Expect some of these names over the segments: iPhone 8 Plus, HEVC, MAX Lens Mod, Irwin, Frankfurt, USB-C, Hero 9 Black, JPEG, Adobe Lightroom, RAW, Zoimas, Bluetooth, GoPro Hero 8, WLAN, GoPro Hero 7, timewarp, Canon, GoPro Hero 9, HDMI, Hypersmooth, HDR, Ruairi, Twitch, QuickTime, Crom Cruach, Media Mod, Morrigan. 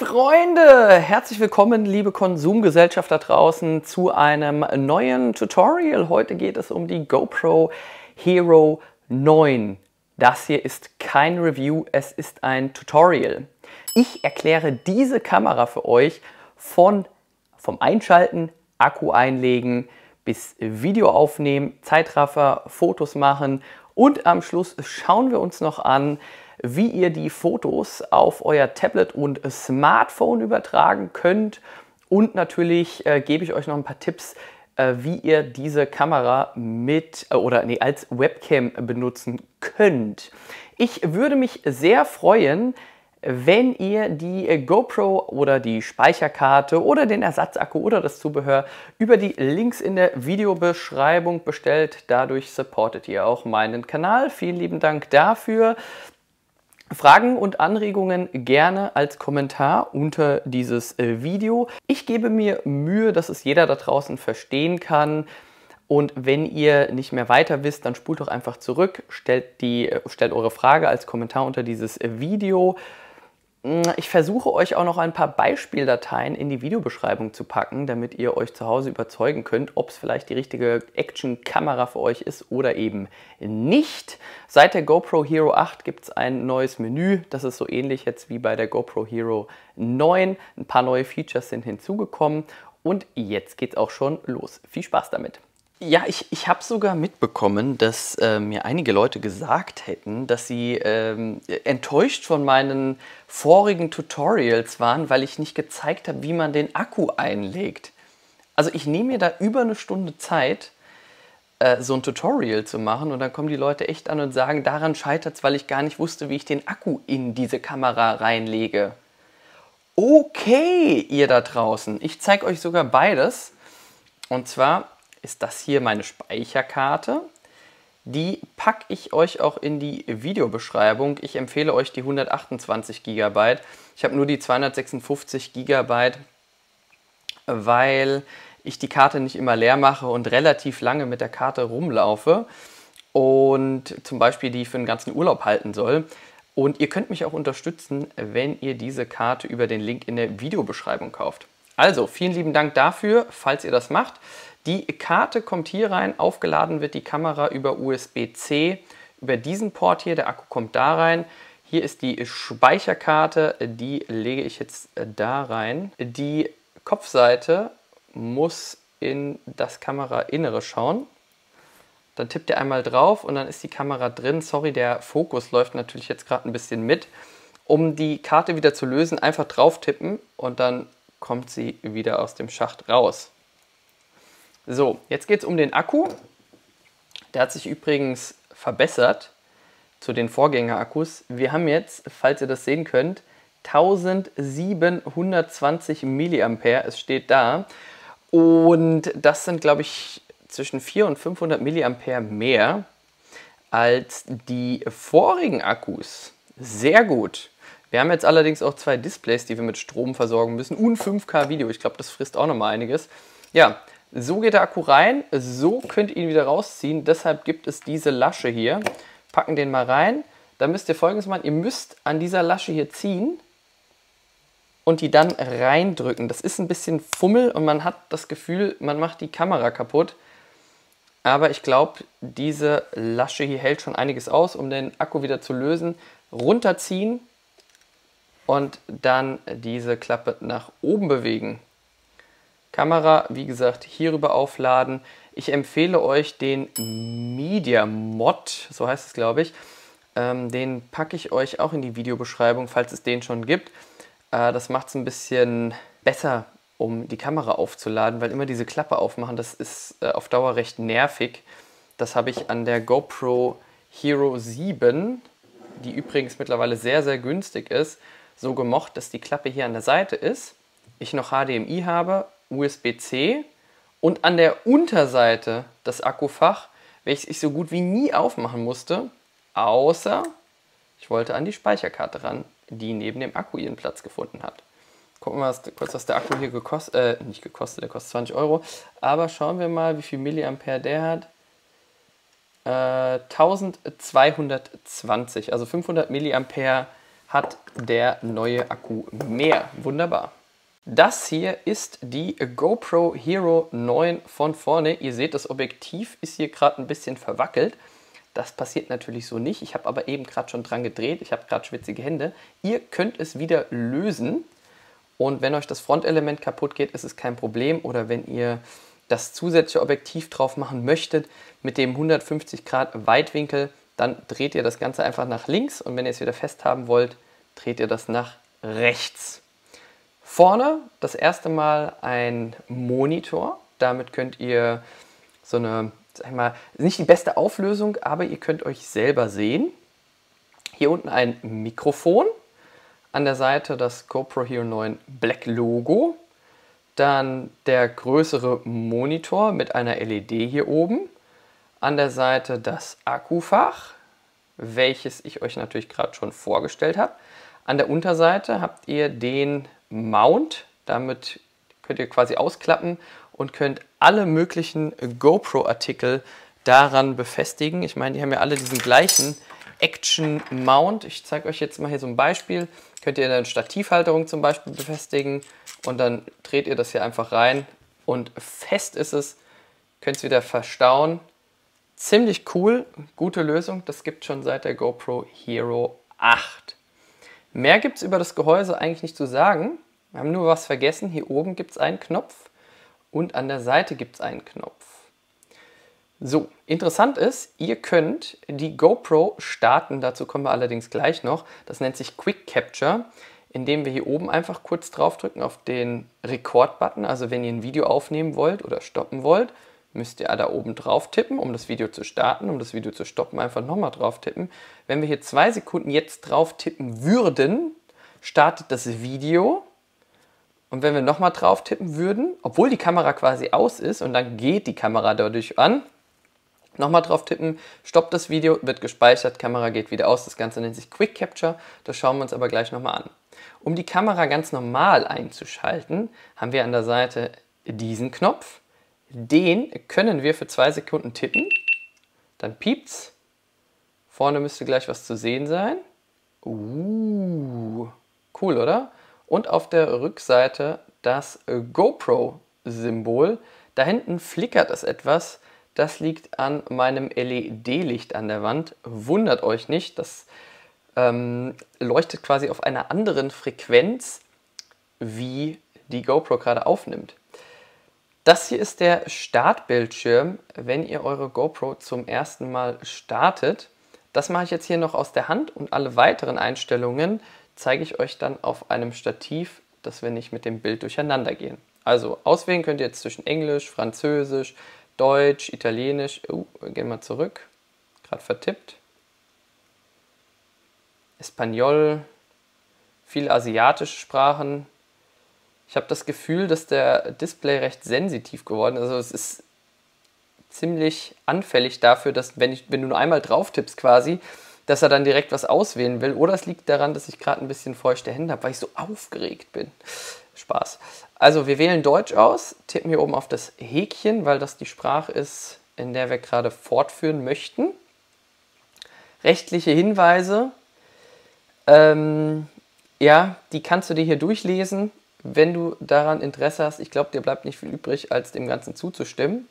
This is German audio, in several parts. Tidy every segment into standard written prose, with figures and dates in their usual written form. Freunde, herzlich willkommen, liebe Konsumgesellschaft da draußen, zu einem neuen Tutorial. Heute geht es um die GoPro Hero 9. Das hier ist kein Review, es ist ein Tutorial. Ich erkläre diese Kamera für euch vom Einschalten, Akku einlegen, bis Video aufnehmen, Zeitraffer, Fotos machen und am Schluss schauen wir uns noch an, wie ihr die Fotos auf euer Tablet und Smartphone übertragen könnt. Und natürlich gebe ich euch noch ein paar Tipps, wie ihr diese Kamera als Webcam benutzen könnt. Ich würde mich sehr freuen, wenn ihr die GoPro oder die Speicherkarte oder den Ersatzakku oder das Zubehör über die Links in der Videobeschreibung bestellt. Dadurch supportet ihr auch meinen Kanal. Vielen lieben Dank dafür. Fragen und Anregungen gerne als Kommentar unter dieses Video. Ich gebe mir Mühe, dass es jeder da draußen verstehen kann. Und wenn ihr nicht mehr weiter wisst, dann spult doch einfach zurück, stellt eure Frage als Kommentar unter dieses Video. Ich versuche euch auch noch ein paar Beispieldateien in die Videobeschreibung zu packen, damit ihr euch zu Hause überzeugen könnt, ob es vielleicht die richtige Action-Kamera für euch ist oder eben nicht. Seit der GoPro Hero 8 gibt es ein neues Menü, das ist so ähnlich jetzt wie bei der GoPro Hero 9. Ein paar neue Features sind hinzugekommen und jetzt geht's auch schon los. Viel Spaß damit! Ja, ich habe sogar mitbekommen, dass mir einige Leute gesagt hätten, dass sie enttäuscht von meinen vorigen Tutorials waren, weil ich nicht gezeigt habe, wie man den Akku einlegt. Also ich nehme mir da über eine Stunde Zeit, so ein Tutorial zu machen, und dann kommen die Leute echt an und sagen, daran scheitert es, weil ich gar nicht wusste, wie ich den Akku in diese Kamera reinlege. Okay, ihr da draußen, ich zeige euch sogar beides. Und zwar ist das hier meine Speicherkarte. Die packe ich euch auch in die Videobeschreibung. Ich empfehle euch die 128 GB. Ich habe nur die 256 GB, weil ich die Karte nicht immer leer mache und relativ lange mit der Karte rumlaufe und zum Beispiel die für den ganzen Urlaub halten soll. Und ihr könnt mich auch unterstützen, wenn ihr diese Karte über den Link in der Videobeschreibung kauft. Also, vielen lieben Dank dafür, falls ihr das macht. Die Karte kommt hier rein, aufgeladen wird die Kamera über USB-C, über diesen Port hier, der Akku kommt da rein. Hier ist die Speicherkarte, die lege ich jetzt da rein. Die Kopfseite muss in das Kamerainnere schauen. Dann tippt ihr einmal drauf und dann ist die Kamera drin. Sorry, der Fokus läuft natürlich jetzt gerade ein bisschen mit. Um die Karte wieder zu lösen, einfach drauf tippen und dann kommt sie wieder aus dem Schacht raus. So, jetzt geht es um den Akku. Der hat sich übrigens verbessert zu den Vorgängerakkus. Wir haben jetzt, falls ihr das sehen könnt, 1720 mAh. Es steht da. Und das sind, glaube ich, zwischen 400 und 500 mAh mehr als die vorigen Akkus. Sehr gut. Wir haben jetzt allerdings auch zwei Displays, die wir mit Strom versorgen müssen. Und 5K Video. Ich glaube, das frisst auch nochmal einiges. Ja. So geht der Akku rein, so könnt ihr ihn wieder rausziehen, deshalb gibt es diese Lasche hier. Packen den mal rein, dann müsst ihr Folgendes machen, ihr müsst an dieser Lasche hier ziehen und die dann reindrücken. Das ist ein bisschen Fummel und man hat das Gefühl, man macht die Kamera kaputt. Aber ich glaube, diese Lasche hier hält schon einiges aus, um den Akku wieder zu lösen. Runterziehen und dann diese Klappe nach oben bewegen. Kamera, wie gesagt, hierüber aufladen. Ich empfehle euch den Media Mod, so heißt es, glaube ich. Den packe ich euch auch in die Videobeschreibung, falls es den schon gibt. Das macht es ein bisschen besser, um die Kamera aufzuladen, weil immer diese Klappe aufmachen, das ist auf Dauer recht nervig. Das habe ich an der GoPro Hero 7, die übrigens mittlerweile sehr, sehr günstig ist, so gemocht, dass die Klappe hier an der Seite ist. Ich noch HDMI habe, USB-C und an der Unterseite das Akkufach, welches ich so gut wie nie aufmachen musste, außer ich wollte an die Speicherkarte ran, die neben dem Akku ihren Platz gefunden hat. Gucken wir mal kurz, was der Akku hier gekostet, der kostet 20 Euro, aber schauen wir mal, wie viel Milliampere der hat. 1220, also 500 Milliampere hat der neue Akku mehr. Wunderbar. Das hier ist die GoPro Hero 9 von vorne. Ihr seht, das Objektiv ist hier gerade ein bisschen verwackelt. Das passiert natürlich so nicht. Ich habe aber eben gerade schon dran gedreht. Ich habe gerade schwitzige Hände. Ihr könnt es wieder lösen. Und wenn euch das Frontelement kaputt geht, ist es kein Problem. Oder wenn ihr das zusätzliche Objektiv drauf machen möchtet mit dem 150 Grad Weitwinkel, dann dreht ihr das Ganze einfach nach links. Und wenn ihr es wieder fest haben wollt, dreht ihr das nach rechts. Vorne das erste Mal ein Monitor, damit könnt ihr so eine, sag ich mal, nicht die beste Auflösung, aber ihr könnt euch selber sehen. Hier unten ein Mikrofon, an der Seite das GoPro Hero 9 Black Logo, dann der größere Monitor mit einer LED hier oben, an der Seite das Akkufach, welches ich euch natürlich gerade schon vorgestellt habe. An der Unterseite habt ihr den Mount, damit könnt ihr quasi ausklappen und könnt alle möglichen GoPro-Artikel daran befestigen. Ich meine, die haben ja alle diesen gleichen Action-Mount. Ich zeige euch jetzt mal hier so ein Beispiel. Könnt ihr dann Stativhalterung zum Beispiel befestigen und dann dreht ihr das hier einfach rein und fest ist es. Könnt es wieder verstauen. Ziemlich cool, gute Lösung. Das gibt es schon seit der GoPro Hero 8. Mehr gibt es über das Gehäuse eigentlich nicht zu sagen. Wir haben nur was vergessen. Hier oben gibt es einen Knopf und an der Seite gibt es einen Knopf. So, interessant ist, ihr könnt die GoPro starten. Dazu kommen wir allerdings gleich noch. Das nennt sich Quick Capture, indem wir hier oben einfach kurz draufdrücken auf den Record-Button. Also wenn ihr ein Video aufnehmen wollt oder stoppen wollt, müsst ihr da oben drauf tippen, um das Video zu starten, um das Video zu stoppen, einfach nochmal drauf tippen. Wenn wir hier 2 Sekunden jetzt drauf tippen würden, startet das Video. Und wenn wir nochmal drauf tippen würden, obwohl die Kamera quasi aus ist und dann geht die Kamera dadurch an, nochmal drauf tippen, stoppt das Video, wird gespeichert, Kamera geht wieder aus. Das Ganze nennt sich Quick Capture, das schauen wir uns aber gleich nochmal an. Um die Kamera ganz normal einzuschalten, haben wir an der Seite diesen Knopf. Den können wir für 2 Sekunden tippen, dann piept's. Vorne müsste gleich was zu sehen sein. Cool, oder? Und auf der Rückseite das GoPro-Symbol. Da hinten flickert es etwas. Das liegt an meinem LED-Licht an der Wand. Wundert euch nicht, das leuchtet quasi auf einer anderen Frequenz, wie die GoPro gerade aufnimmt. Das hier ist der Startbildschirm, wenn ihr eure GoPro zum ersten Mal startet. Das mache ich jetzt hier noch aus der Hand und alle weiteren Einstellungen zeige ich euch dann auf einem Stativ, dass wir nicht mit dem Bild durcheinander gehen. Also auswählen könnt ihr jetzt zwischen Englisch, Französisch, Deutsch, Italienisch. Gehen wir zurück, gerade vertippt. Espanol, viele asiatische Sprachen. Ich habe das Gefühl, dass der Display recht sensitiv geworden ist. Also es ist ziemlich anfällig dafür, dass wenn du nur einmal drauf tippst quasi, dass er dann direkt was auswählen will. Oder es liegt daran, dass ich gerade ein bisschen feuchte Hände habe, weil ich so aufgeregt bin. Spaß. Also wir wählen Deutsch aus, tippen hier oben auf das Häkchen, weil das die Sprache ist, in der wir gerade fortführen möchten. Rechtliche Hinweise, ja, die kannst du dir hier durchlesen. Wenn du daran Interesse hast, ich glaube, dir bleibt nicht viel übrig, als dem Ganzen zuzustimmen.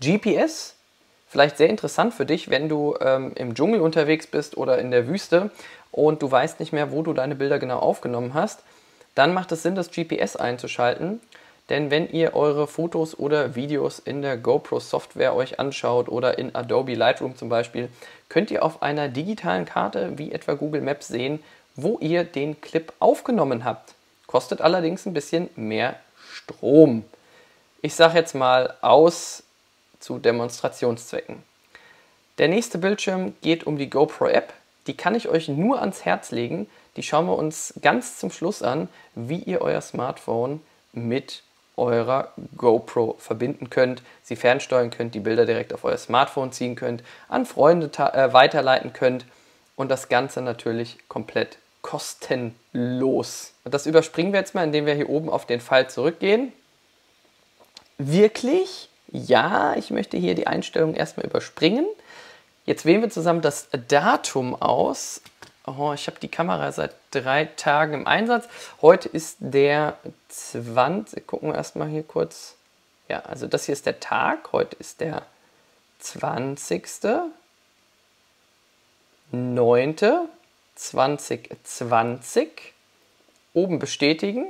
GPS, vielleicht sehr interessant für dich, wenn du im Dschungel unterwegs bist oder in der Wüste und du weißt nicht mehr, wo du deine Bilder genau aufgenommen hast. Dann macht es Sinn, das GPS einzuschalten, denn wenn ihr eure Fotos oder Videos in der GoPro-Software euch anschaut oder in Adobe Lightroom zum Beispiel, könnt ihr auf einer digitalen Karte wie etwa Google Maps sehen, wo ihr den Clip aufgenommen habt. Kostet allerdings ein bisschen mehr Strom. Ich sage jetzt mal aus zu Demonstrationszwecken. Der nächste Bildschirm geht um die GoPro App. Die kann ich euch nur ans Herz legen. Die schauen wir uns ganz zum Schluss an, wie ihr euer Smartphone mit eurer GoPro verbinden könnt, sie fernsteuern könnt, die Bilder direkt auf euer Smartphone ziehen könnt, an Freunde weiterleiten könnt und das Ganze natürlich komplett kostenlos. Das überspringen wir jetzt mal, indem wir hier oben auf den Pfeil zurückgehen. Wirklich? Ja, ich möchte hier die Einstellungen erstmal überspringen. Jetzt wählen wir zusammen das Datum aus. Oh, ich habe die Kamera seit 3 Tagen im Einsatz. Heute ist der 20. Gucken wir erstmal hier kurz. Ja, also das hier ist der Tag. Heute ist der 20.09.2020. Oben bestätigen.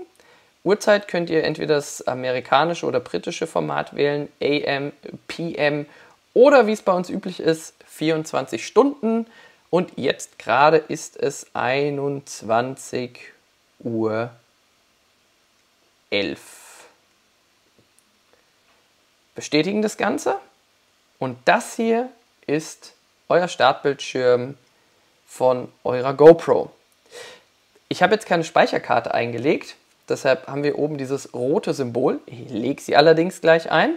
Uhrzeit könnt ihr entweder das amerikanische oder britische Format wählen, AM, PM oder wie es bei uns üblich ist, 24 Stunden. Und jetzt gerade ist es 21:11 Uhr. Bestätigen das Ganze. Und das hier ist euer Startbildschirm von eurer GoPro. Ich habe jetzt keine Speicherkarte eingelegt, deshalb haben wir oben dieses rote Symbol. Ich lege sie allerdings gleich ein.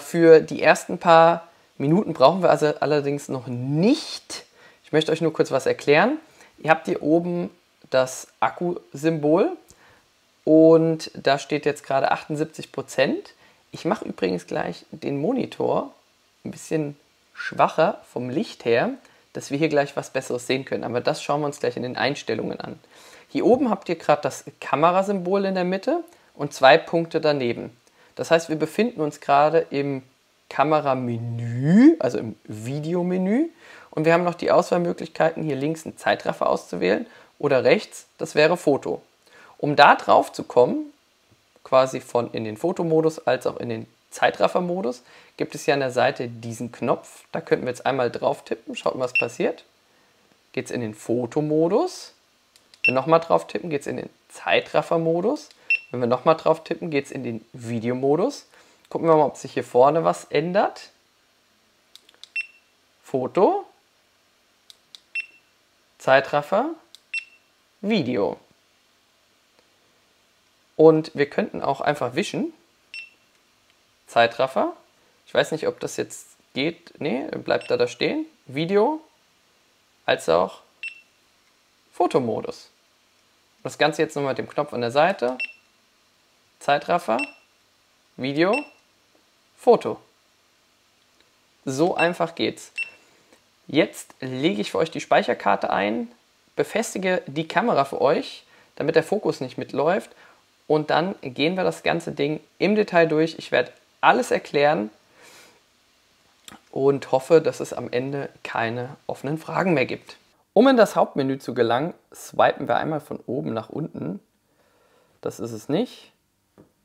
Für die ersten paar Minuten brauchen wir also allerdings noch nicht. Ich möchte euch nur kurz was erklären. Ihr habt hier oben das Akku-Symbol und da steht jetzt gerade 78%. Ich mache übrigens gleich den Monitor ein bisschen schwacher vom Licht her, dass wir hier gleich was Besseres sehen können. Aber das schauen wir uns gleich in den Einstellungen an. Hier oben habt ihr gerade das Kamerasymbol in der Mitte und 2 Punkte daneben. Das heißt, wir befinden uns gerade im Kameramenü, also im Videomenü, und wir haben noch die Auswahlmöglichkeiten, hier links einen Zeitraffer auszuwählen oder rechts, das wäre Foto. Um da drauf zu kommen, quasi von in den Fotomodus als auch in den Zeitraffermodus, gibt es hier an der Seite diesen Knopf, da könnten wir jetzt einmal drauf tippen, schaut mal, was passiert. Geht es in den Fotomodus, wenn wir nochmal drauf tippen, geht es in den Zeitraffermodus, wenn wir nochmal drauf tippen, geht es in den Videomodus. Gucken wir mal, ob sich hier vorne was ändert. Foto, Zeitraffer, Video. Und wir könnten auch einfach wischen. Zeitraffer. Ich weiß nicht, ob das jetzt geht. Nee, bleibt da stehen. Video, als auch Fotomodus. Das Ganze jetzt nochmal mit dem Knopf an der Seite. Zeitraffer, Video, Foto. So einfach geht's. Jetzt lege ich für euch die Speicherkarte ein, befestige die Kamera für euch, damit der Fokus nicht mitläuft, und dann gehen wir das ganze Ding im Detail durch. Ich werde alles erklären und hoffe, dass es am Ende keine offenen Fragen mehr gibt. Um in das Hauptmenü zu gelangen, swipen wir einmal von oben nach unten. Das ist es nicht.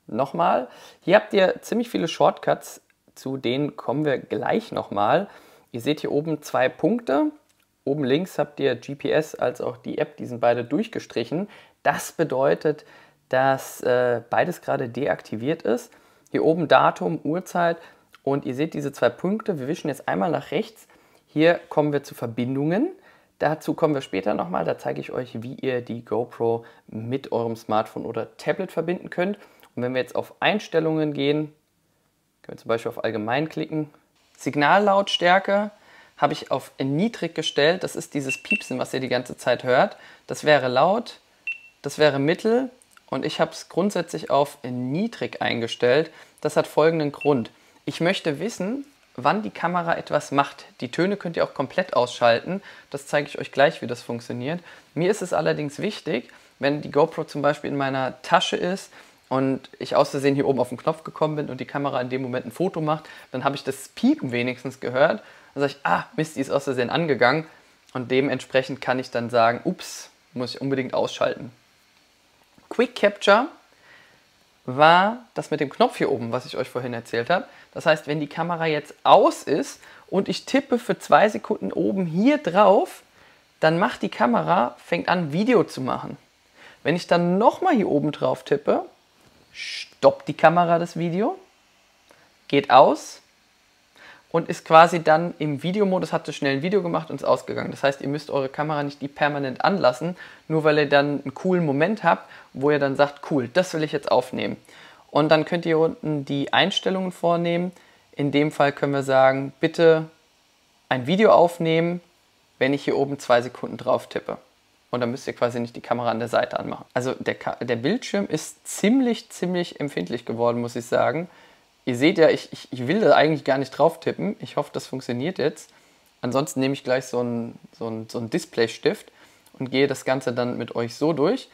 Nochmal. Hier habt ihr ziemlich viele Shortcuts, zu denen kommen wir gleich nochmal. Ihr seht hier oben 2 Punkte. Oben links habt ihr GPS als auch die App, die sind beide durchgestrichen. Das bedeutet, dass beides gerade deaktiviert ist. Hier oben Datum, Uhrzeit und ihr seht diese 2 Punkte. Wir wischen jetzt einmal nach rechts. Hier kommen wir zu Verbindungen. Dazu kommen wir später nochmal. Da zeige ich euch, wie ihr die GoPro mit eurem Smartphone oder Tablet verbinden könnt. Und wenn wir jetzt auf Einstellungen gehen, können wir zum Beispiel auf Allgemein klicken. Signallautstärke habe ich auf niedrig gestellt. Das ist dieses Piepsen, was ihr die ganze Zeit hört. Das wäre laut, das wäre mittel und ich habe es grundsätzlich auf niedrig eingestellt. Das hat folgenden Grund. Ich möchte wissen, wann die Kamera etwas macht. Die Töne könnt ihr auch komplett ausschalten. Das zeige ich euch gleich, wie das funktioniert. Mir ist es allerdings wichtig, wenn die GoPro zum Beispiel in meiner Tasche ist, und ich aus Versehen hier oben auf den Knopf gekommen bin und die Kamera in dem Moment ein Foto macht, dann habe ich das Piepen wenigstens gehört. Dann sage ich, ah, Mist, die ist aus Versehen angegangen. Und dementsprechend kann ich dann sagen, ups, muss ich unbedingt ausschalten. Quick Capture war das mit dem Knopf hier oben, was ich euch vorhin erzählt habe. Das heißt, wenn die Kamera jetzt aus ist und ich tippe für 2 Sekunden oben hier drauf, dann macht die Kamera, fängt an, Video zu machen. Wenn ich dann nochmal hier oben drauf tippe, stoppt die Kamera das Video, geht aus und ist quasi dann im Videomodus, habt ihr schnell ein Video gemacht und ist ausgegangen. Das heißt, ihr müsst eure Kamera nicht die permanent anlassen, nur weil ihr dann einen coolen Moment habt, wo ihr dann sagt, cool, das will ich jetzt aufnehmen. Und dann könnt ihr hier unten die Einstellungen vornehmen. In dem Fall können wir sagen, bitte ein Video aufnehmen, wenn ich hier oben 2 Sekunden drauf tippe. Und dann müsst ihr quasi nicht die Kamera an der Seite anmachen. Also der Bildschirm ist ziemlich empfindlich geworden, muss ich sagen. Ihr seht ja, ich will da eigentlich gar nicht drauf tippen. Ich hoffe, das funktioniert jetzt. Ansonsten nehme ich gleich so einen Displaystift und gehe das Ganze dann mit euch so durch.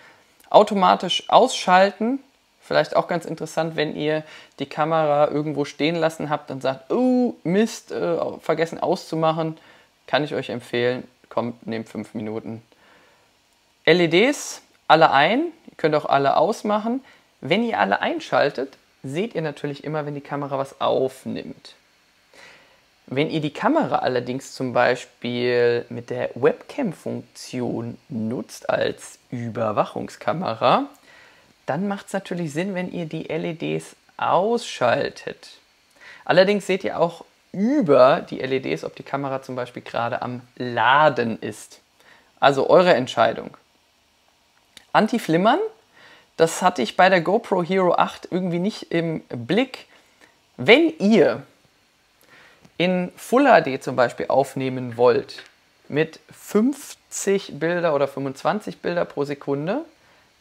Automatisch ausschalten, vielleicht auch ganz interessant, wenn ihr die Kamera irgendwo stehen lassen habt und sagt, oh Mist, vergessen auszumachen, kann ich euch empfehlen, kommt, nehmt 5 Minuten. LEDs alle ein, ihr könnt auch alle ausmachen. Wenn ihr alle einschaltet, seht ihr natürlich immer, wenn die Kamera was aufnimmt. Wenn ihr die Kamera allerdings zum Beispiel mit der Webcam-Funktion nutzt als Überwachungskamera, dann macht es natürlich Sinn, wenn ihr die LEDs ausschaltet. Allerdings seht ihr auch über die LEDs, ob die Kamera zum Beispiel gerade am Laden ist. Also eure Entscheidung. Anti-Flimmern, das hatte ich bei der GoPro Hero 8 irgendwie nicht im Blick. Wenn ihr in Full HD zum Beispiel aufnehmen wollt, mit 50 Bilder oder 25 Bilder pro Sekunde,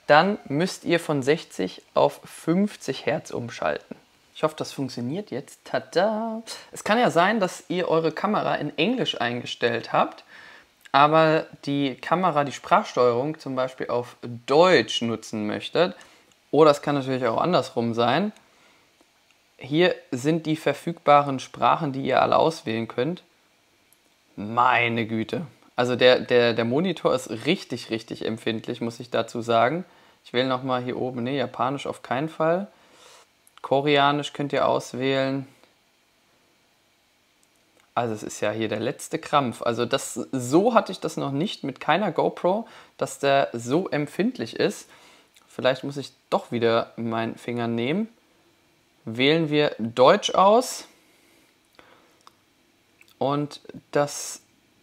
dann müsst ihr von 60 auf 50 Hertz umschalten. Ich hoffe, das funktioniert jetzt. Tada! Es kann ja sein, dass ihr eure Kamera in Englisch eingestellt habt, aber die Kamera, die Sprachsteuerung zum Beispiel auf Deutsch nutzen möchtet. Oder es kann natürlich auch andersrum sein. Hier sind die verfügbaren Sprachen, die ihr alle auswählen könnt. Meine Güte. Also der Monitor ist richtig, richtig empfindlich, muss ich dazu sagen. Ich wähle nochmal hier oben, ne, Japanisch auf keinen Fall. Koreanisch könnt ihr auswählen. Also es ist ja hier der letzte Krampf. Also das, so hatte ich das noch nicht mit keiner GoPro, dass der so empfindlich ist. Vielleicht muss ich doch wieder meinen Finger nehmen. Wählen wir Deutsch aus und das,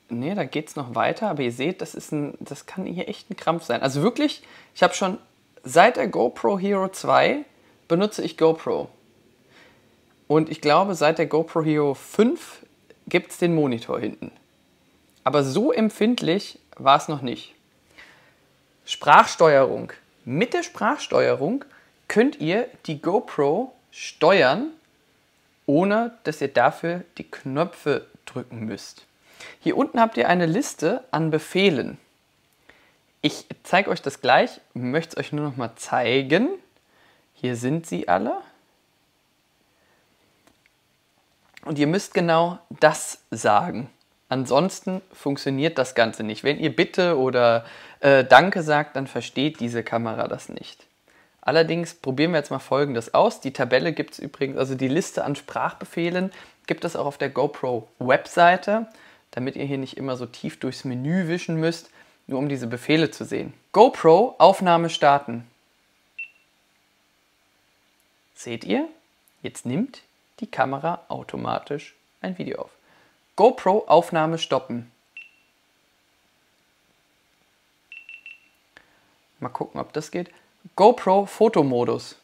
ne, da geht es noch weiter, aber ihr seht, das kann hier echt ein Krampf sein. Also wirklich, ich habe schon seit der GoPro Hero 2 benutze ich GoPro und ich glaube, seit der GoPro Hero 5 gibt es den Monitor hinten, aber so empfindlich war es noch nicht. Sprachsteuerung. Mit der Sprachsteuerung könnt ihr die GoPro steuern, ohne dass ihr dafür die Knöpfe drücken müsst. Hier unten habt ihr eine Liste an Befehlen. Ich zeige euch das gleich, möchte es euch nur noch mal zeigen. Hier sind sie alle. Und ihr müsst genau das sagen. Ansonsten funktioniert das Ganze nicht. Wenn ihr Bitte oder Danke sagt, dann versteht diese Kamera das nicht. Allerdings probieren wir jetzt mal Folgendes aus. Die Tabelle gibt es übrigens, also die Liste an Sprachbefehlen, gibt es auch auf der GoPro-Webseite, damit ihr hier nicht immer so tief durchs Menü wischen müsst, nur um diese Befehle zu sehen. GoPro, Aufnahme starten. Seht ihr? Jetzt nimmt die Kamera automatisch ein Video auf. GoPro, Aufnahme stoppen. Mal gucken, ob das geht. GoPro Fotomodus.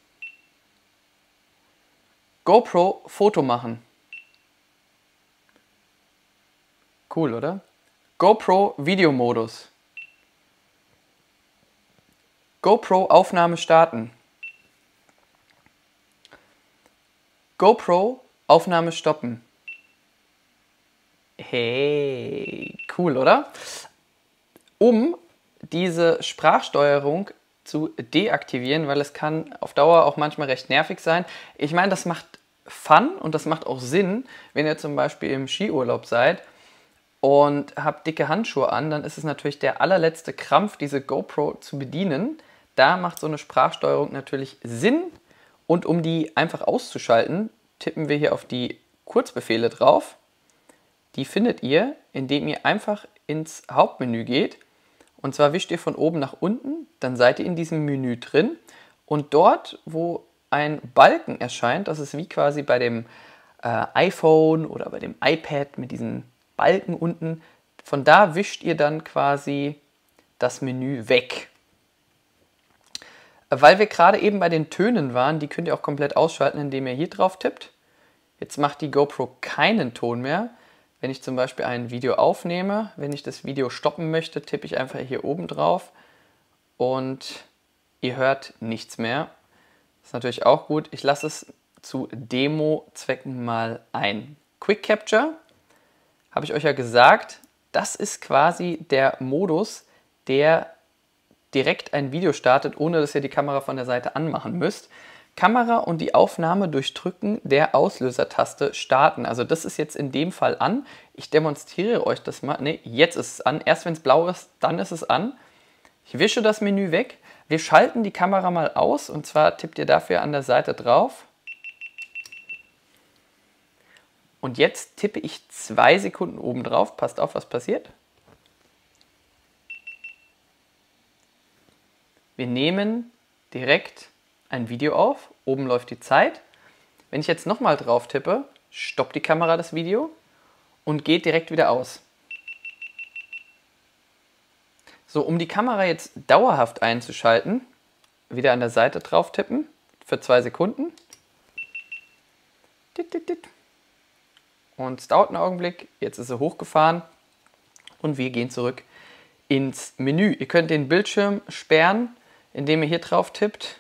GoPro Foto machen. Cool, oder? GoPro Videomodus. GoPro Aufnahme starten. GoPro Aufnahme stoppen. Hey, cool, oder? Um diese Sprachsteuerung zu deaktivieren, weil es kann auf Dauer auch manchmal recht nervig sein. Ich meine, das macht Fun und das macht auch Sinn, wenn ihr zum Beispiel im Skiurlaub seid und habt dicke Handschuhe an, dann ist es natürlich der allerletzte Krampf, diese GoPro zu bedienen. Da macht so eine Sprachsteuerung natürlich Sinn und um die einfach auszuschalten, tippen wir hier auf die Kurzbefehle drauf. Die findet ihr, indem ihr einfach ins Hauptmenü geht. Und zwar wischt ihr von oben nach unten, dann seid ihr in diesem Menü drin und dort, wo ein Balken erscheint, das ist wie quasi bei dem iPhone oder bei dem iPad mit diesen Balken unten, von da wischt ihr dann quasi das Menü weg. Weil wir gerade eben bei den Tönen waren, die könnt ihr auch komplett ausschalten, indem ihr hier drauf tippt. Jetzt macht die GoPro keinen Ton mehr. Wenn ich zum Beispiel ein Video aufnehme, wenn ich das Video stoppen möchte, tippe ich einfach hier oben drauf und ihr hört nichts mehr. Ist natürlich auch gut. Ich lasse es zu Demo-Zwecken mal ein. Quick Capture, habe ich euch ja gesagt, das ist quasi der Modus, der direkt ein Video startet, ohne dass ihr die Kamera von der Seite anmachen müsst. Kamera und die Aufnahme durch Drücken der Auslösertaste starten. Also das ist jetzt in dem Fall an. Ich demonstriere euch das mal. Ne, jetzt ist es an. Erst wenn es blau ist, dann ist es an. Ich wische das Menü weg. Wir schalten die Kamera mal aus. Und zwar tippt ihr dafür an der Seite drauf. Und jetzt tippe ich 2 Sekunden oben drauf. Passt auf, was passiert. Wir nehmen direkt ein Video auf. Oben läuft die Zeit. Wenn ich jetzt nochmal drauf tippe, stoppt die Kamera das Video und geht direkt wieder aus. So, um die Kamera jetzt dauerhaft einzuschalten, wieder an der Seite drauf tippen für 2 Sekunden. Und es dauert einen Augenblick. Jetzt ist sie hochgefahren und wir gehen zurück ins Menü. Ihr könnt den Bildschirm sperren, indem ihr hier drauf tippt,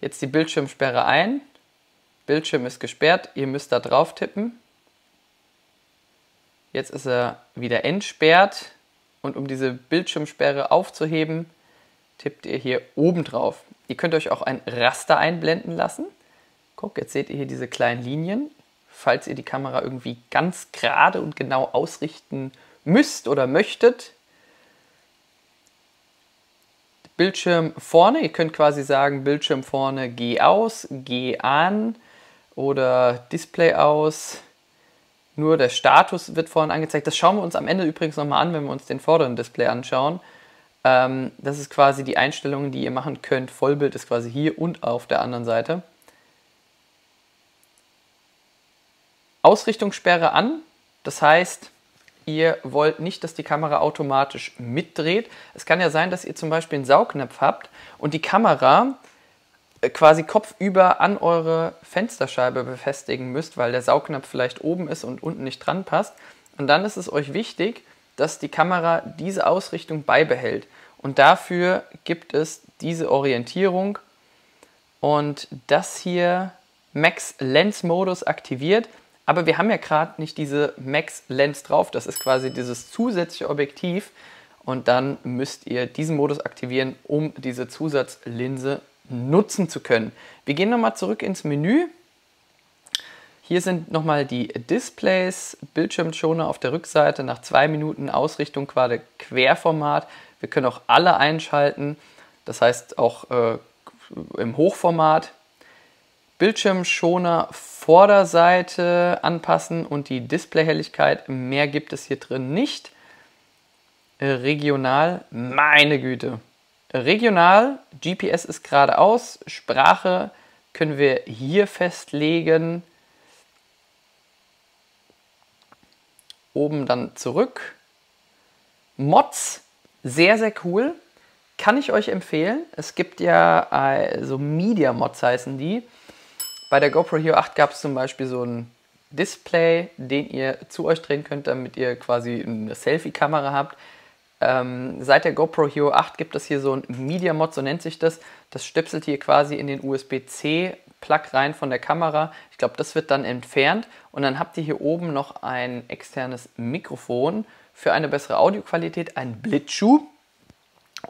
jetzt die Bildschirmsperre ein, Bildschirm ist gesperrt, ihr müsst da drauf tippen, jetzt ist er wieder entsperrt und um diese Bildschirmsperre aufzuheben, tippt ihr hier oben drauf. Ihr könnt euch auch ein Raster einblenden lassen, guck, jetzt seht ihr hier diese kleinen Linien, falls ihr die Kamera irgendwie ganz gerade und genau ausrichten müsst oder möchtet. Bildschirm vorne, ihr könnt quasi sagen, Bildschirm vorne, geh aus, geh an oder Display aus. Nur der Status wird vorne angezeigt. Das schauen wir uns am Ende übrigens nochmal an, wenn wir uns den vorderen Display anschauen. Das ist quasi die Einstellungen, die ihr machen könnt. Vollbild ist quasi hier und auf der anderen Seite. Ausrichtungssperre an, das heißt, ihr wollt nicht, dass die Kamera automatisch mitdreht. Es kann ja sein, dass ihr zum Beispiel einen Saugnapf habt und die Kamera quasi kopfüber an eure Fensterscheibe befestigen müsst, weil der Saugnapf vielleicht oben ist und unten nicht dran passt. Und dann ist es euch wichtig, dass die Kamera diese Ausrichtung beibehält. Und dafür gibt es diese Orientierung und das hier Max Lens Modus aktiviert. Aber wir haben ja gerade nicht diese Max Lens drauf, das ist quasi dieses zusätzliche Objektiv und dann müsst ihr diesen Modus aktivieren, um diese Zusatzlinse nutzen zu können. Wir gehen nochmal zurück ins Menü. Hier sind nochmal die Displays, Bildschirmschoner auf der Rückseite, nach 2 Minuten Ausrichtung quasi Querformat. Wir können auch alle einschalten, das heißt auch im Hochformat. Bildschirmschoner Vorderseite anpassen und die Displayhelligkeit, mehr gibt es hier drin nicht. Regional, meine Güte. Regional, GPS ist geradeaus, Sprache können wir hier festlegen. Oben dann zurück. Mods, sehr, sehr cool. Kann ich euch empfehlen. Es gibt ja so Media Mods heißen die. Bei der GoPro Hero 8 gab es zum Beispiel so ein Display, den ihr zu euch drehen könnt, damit ihr quasi eine Selfie-Kamera habt. Seit der GoPro Hero 8 gibt es hier so ein Media Mod, so nennt sich das. Das stöpselt ihr quasi in den USB-C-Plug rein von der Kamera. Ich glaube, das wird dann entfernt. Und dann habt ihr hier oben noch ein externes Mikrofon für eine bessere Audioqualität, ein Blitzschuh,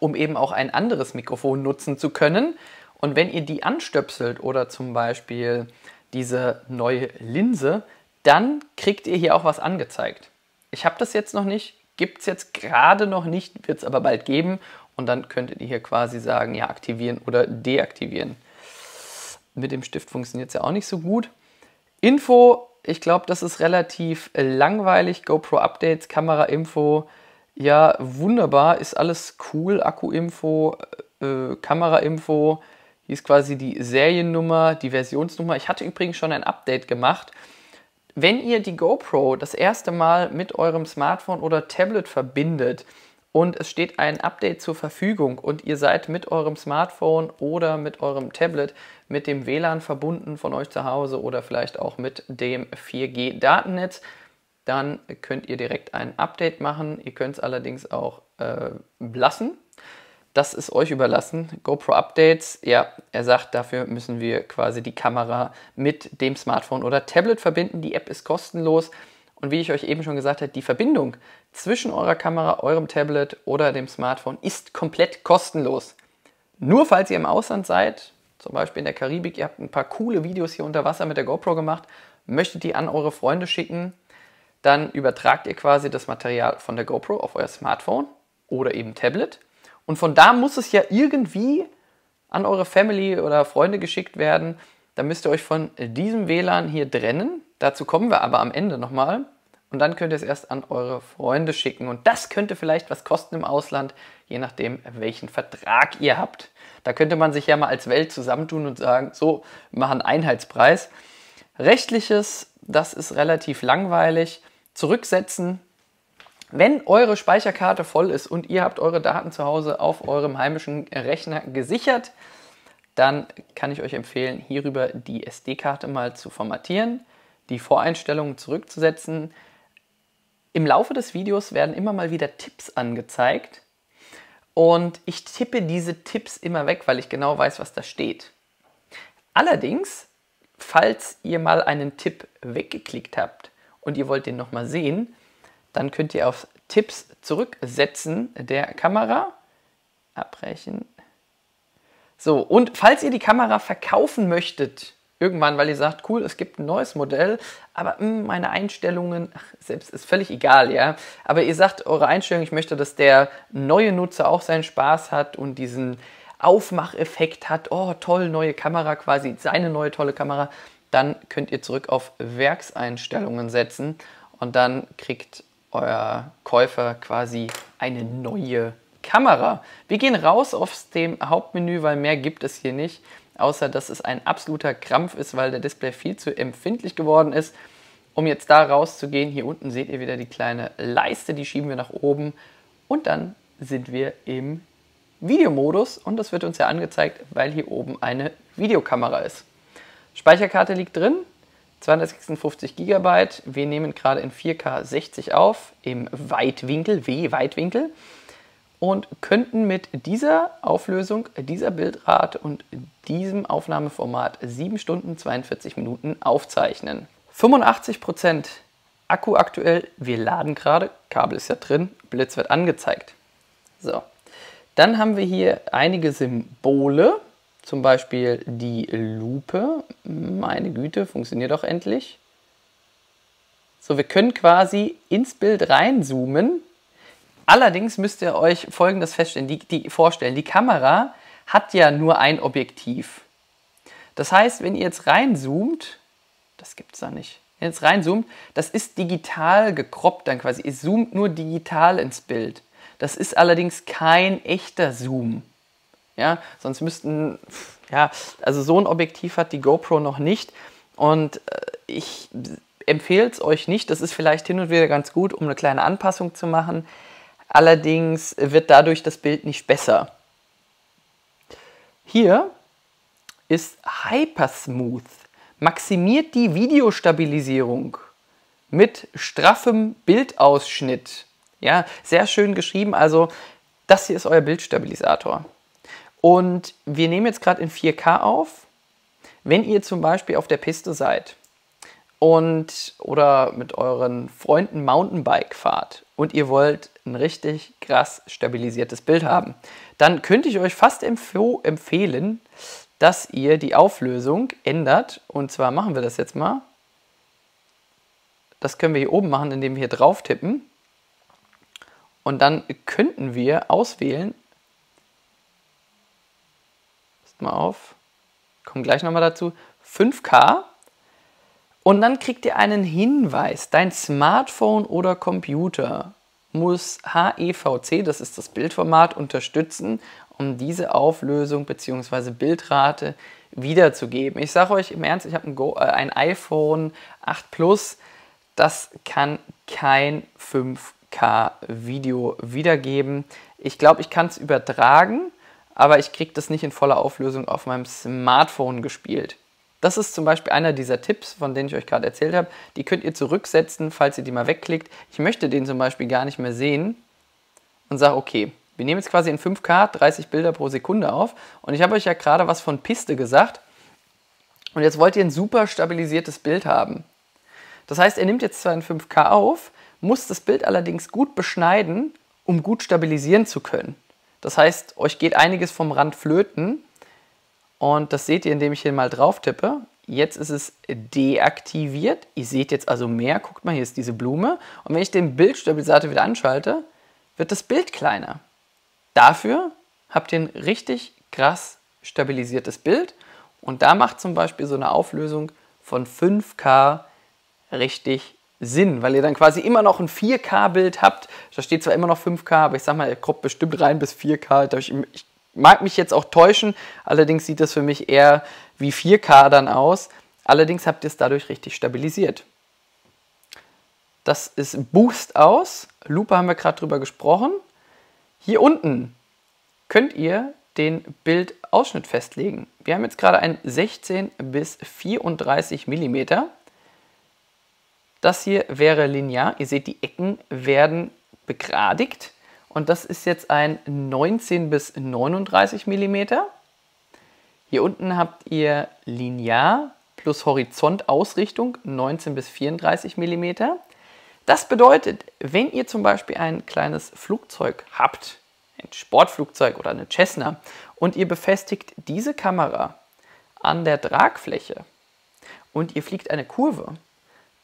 um eben auch ein anderes Mikrofon nutzen zu können. Und wenn ihr die anstöpselt oder zum Beispiel diese neue Linse, dann kriegt ihr hier auch was angezeigt. Ich habe das jetzt noch nicht, gibt es jetzt gerade noch nicht, wird es aber bald geben. Und dann könntet ihr hier quasi sagen, ja, aktivieren oder deaktivieren. Mit dem Stift funktioniert es ja auch nicht so gut. Info, ich glaube, das ist relativ langweilig. GoPro-Updates, Kamera-Info, ja, wunderbar, ist alles cool. Akku-Info, Kamera-Info. Hier ist quasi die Seriennummer, die Versionsnummer. Ich hatte übrigens schon ein Update gemacht. Wenn ihr die GoPro das erste Mal mit eurem Smartphone oder Tablet verbindet und es steht ein Update zur Verfügung und ihr seid mit eurem Smartphone oder mit eurem Tablet mit dem WLAN verbunden von euch zu Hause oder vielleicht auch mit dem 4G-Datennetz, dann könnt ihr direkt ein Update machen. Ihr könnt es allerdings auch lassen. Das ist euch überlassen. GoPro Updates, ja, er sagt, dafür müssen wir quasi die Kamera mit dem Smartphone oder Tablet verbinden. Die App ist kostenlos Und wie ich euch eben schon gesagt habe, die Verbindung zwischen eurer Kamera, eurem Tablet oder dem Smartphone ist komplett kostenlos. Nur falls ihr im Ausland seid, zum Beispiel in der Karibik, ihr habt ein paar coole Videos hier unter Wasser mit der GoPro gemacht, möchtet die an eure Freunde schicken, dann übertragt ihr quasi das Material von der GoPro auf euer Smartphone oder eben Tablet. Und von da muss es ja irgendwie an eure Family oder Freunde geschickt werden. Da müsst ihr euch von diesem WLAN hier trennen. Dazu kommen wir aber am Ende nochmal. Und dann könnt ihr es erst an eure Freunde schicken. Und das könnte vielleicht was kosten im Ausland, je nachdem, welchen Vertrag ihr habt. Da könnte man sich ja mal als Welt zusammentun und sagen, so, machen Einheitspreis. Rechtliches, das ist relativ langweilig. Zurücksetzen. Wenn eure Speicherkarte voll ist und ihr habt eure Daten zu Hause auf eurem heimischen Rechner gesichert, dann kann ich euch empfehlen, hierüber die SD-Karte mal zu formatieren, die Voreinstellungen zurückzusetzen. Im Laufe des Videos werden immer mal wieder Tipps angezeigt und ich tippe diese Tipps immer weg, weil ich genau weiß, was da steht. Allerdings, falls ihr mal einen Tipp weggeklickt habt und ihr wollt den nochmal sehen, dann könnt ihr auf Tipps zurücksetzen der Kamera. Abbrechen. So, und falls ihr die Kamera verkaufen möchtet, irgendwann, weil ihr sagt, cool, es gibt ein neues Modell, aber meine Einstellungen, ach, selbst ist völlig egal, ja. Aber ihr sagt, eure Einstellung, ich möchte, dass der neue Nutzer auch seinen Spaß hat und diesen Aufmacheffekt hat, oh toll, neue Kamera quasi, seine neue tolle Kamera, dann könnt ihr zurück auf Werkseinstellungen setzen und dann kriegt euer Käufer quasi eine neue Kamera. Wir gehen raus aus dem Hauptmenü, weil mehr gibt es hier nicht, außer dass es ein absoluter Krampf ist, weil der Display viel zu empfindlich geworden ist. Um jetzt da rauszugehen, hier unten seht ihr wieder die kleine Leiste, die schieben wir nach oben und dann sind wir im Videomodus und das wird uns ja angezeigt, weil hier oben eine Videokamera ist. Speicherkarte liegt drin, 256 GB, wir nehmen gerade in 4K 60 auf, im Weitwinkel, W-Weitwinkel, und könnten mit dieser Auflösung, dieser Bildrate und diesem Aufnahmeformat 7 Stunden 42 Minuten aufzeichnen. 85% Akku aktuell, wir laden gerade, Kabel ist ja drin, Blitz wird angezeigt. So, dann haben wir hier einige Symbole, zum Beispiel die Lupe, meine Güte, funktioniert doch endlich. So, wir können quasi ins Bild reinzoomen. Allerdings müsst ihr euch Folgendes feststellen, die Kamera hat ja nur ein Objektiv. Das heißt, wenn ihr jetzt reinzoomt, das gibt es da nicht, wenn ihr jetzt reinzoomt, das ist digital gekroppt dann quasi. Ihr zoomt nur digital ins Bild. Das ist allerdings kein echter Zoom. Ja, sonst müssten, ja, also so ein Objektiv hat die GoPro noch nicht und ich empfehle es euch nicht. Das ist vielleicht hin und wieder ganz gut, um eine kleine Anpassung zu machen. Allerdings wird dadurch das Bild nicht besser. Hier ist Hypersmooth. Maximiert die Videostabilisierung mit straffem Bildausschnitt. Ja, sehr schön geschrieben. Also das hier ist euer Bildstabilisator. Und wir nehmen jetzt gerade in 4K auf. Wenn ihr zum Beispiel auf der Piste seid oder mit euren Freunden Mountainbike fahrt und ihr wollt ein richtig krass stabilisiertes Bild haben, dann könnte ich euch fast empfehlen, dass ihr die Auflösung ändert. Und zwar machen wir das jetzt mal. Das können wir hier oben machen, indem wir hier drauf tippen. Und dann könnten wir auswählen, mal auf, kommen gleich nochmal dazu, 5K, und dann kriegt ihr einen Hinweis, dein Smartphone oder Computer muss HEVC, das ist das Bildformat, unterstützen, um diese Auflösung bzw. Bildrate wiederzugeben. Ich sage euch im Ernst, ich habe ein iPhone 8 Plus, das kann kein 5K Video wiedergeben. Ich glaube, ich kann es übertragen, aber ich kriege das nicht in voller Auflösung auf meinem Smartphone gespielt. Das ist zum Beispiel einer dieser Tipps, von denen ich euch gerade erzählt habe. Die könnt ihr zurücksetzen, falls ihr die mal wegklickt. Ich möchte den zum Beispiel gar nicht mehr sehen und sage, okay, wir nehmen jetzt quasi in 5K 30 Bilder pro Sekunde auf und ich habe euch ja gerade was von Piste gesagt und jetzt wollt ihr ein super stabilisiertes Bild haben. Das heißt, er nimmt jetzt zwar in 5K auf, muss das Bild allerdings gut beschneiden, um gut stabilisieren zu können. Das heißt, euch geht einiges vom Rand flöten und das seht ihr, indem ich hier mal drauf tippe. Jetzt ist es deaktiviert. Ihr seht jetzt also mehr. Guckt mal, hier ist diese Blume. Und wenn ich den Bildstabilisator wieder anschalte, wird das Bild kleiner. Dafür habt ihr ein richtig krass stabilisiertes Bild. Und da macht zum Beispiel so eine Auflösung von 5K richtig Sinn, weil ihr dann quasi immer noch ein 4K-Bild habt. Da steht zwar immer noch 5K, aber ich sag mal, ihr kommt bestimmt rein bis 4K. Ich mag mich jetzt auch täuschen, allerdings sieht das für mich eher wie 4K dann aus. Allerdings habt ihr es dadurch richtig stabilisiert. Das ist Boost aus. Lupe haben wir gerade drüber gesprochen. Hier unten könnt ihr den Bildausschnitt festlegen. Wir haben jetzt gerade einen 16 bis 34 mm. Das hier wäre linear. Ihr seht, die Ecken werden begradigt. Und das ist jetzt ein 19 bis 39 mm. Hier unten habt ihr linear plus Horizontausrichtung 19 bis 34 mm. Das bedeutet, wenn ihr zum Beispiel ein kleines Flugzeug habt, ein Sportflugzeug oder eine Cessna, und ihr befestigt diese Kamera an der Tragfläche und ihr fliegt eine Kurve,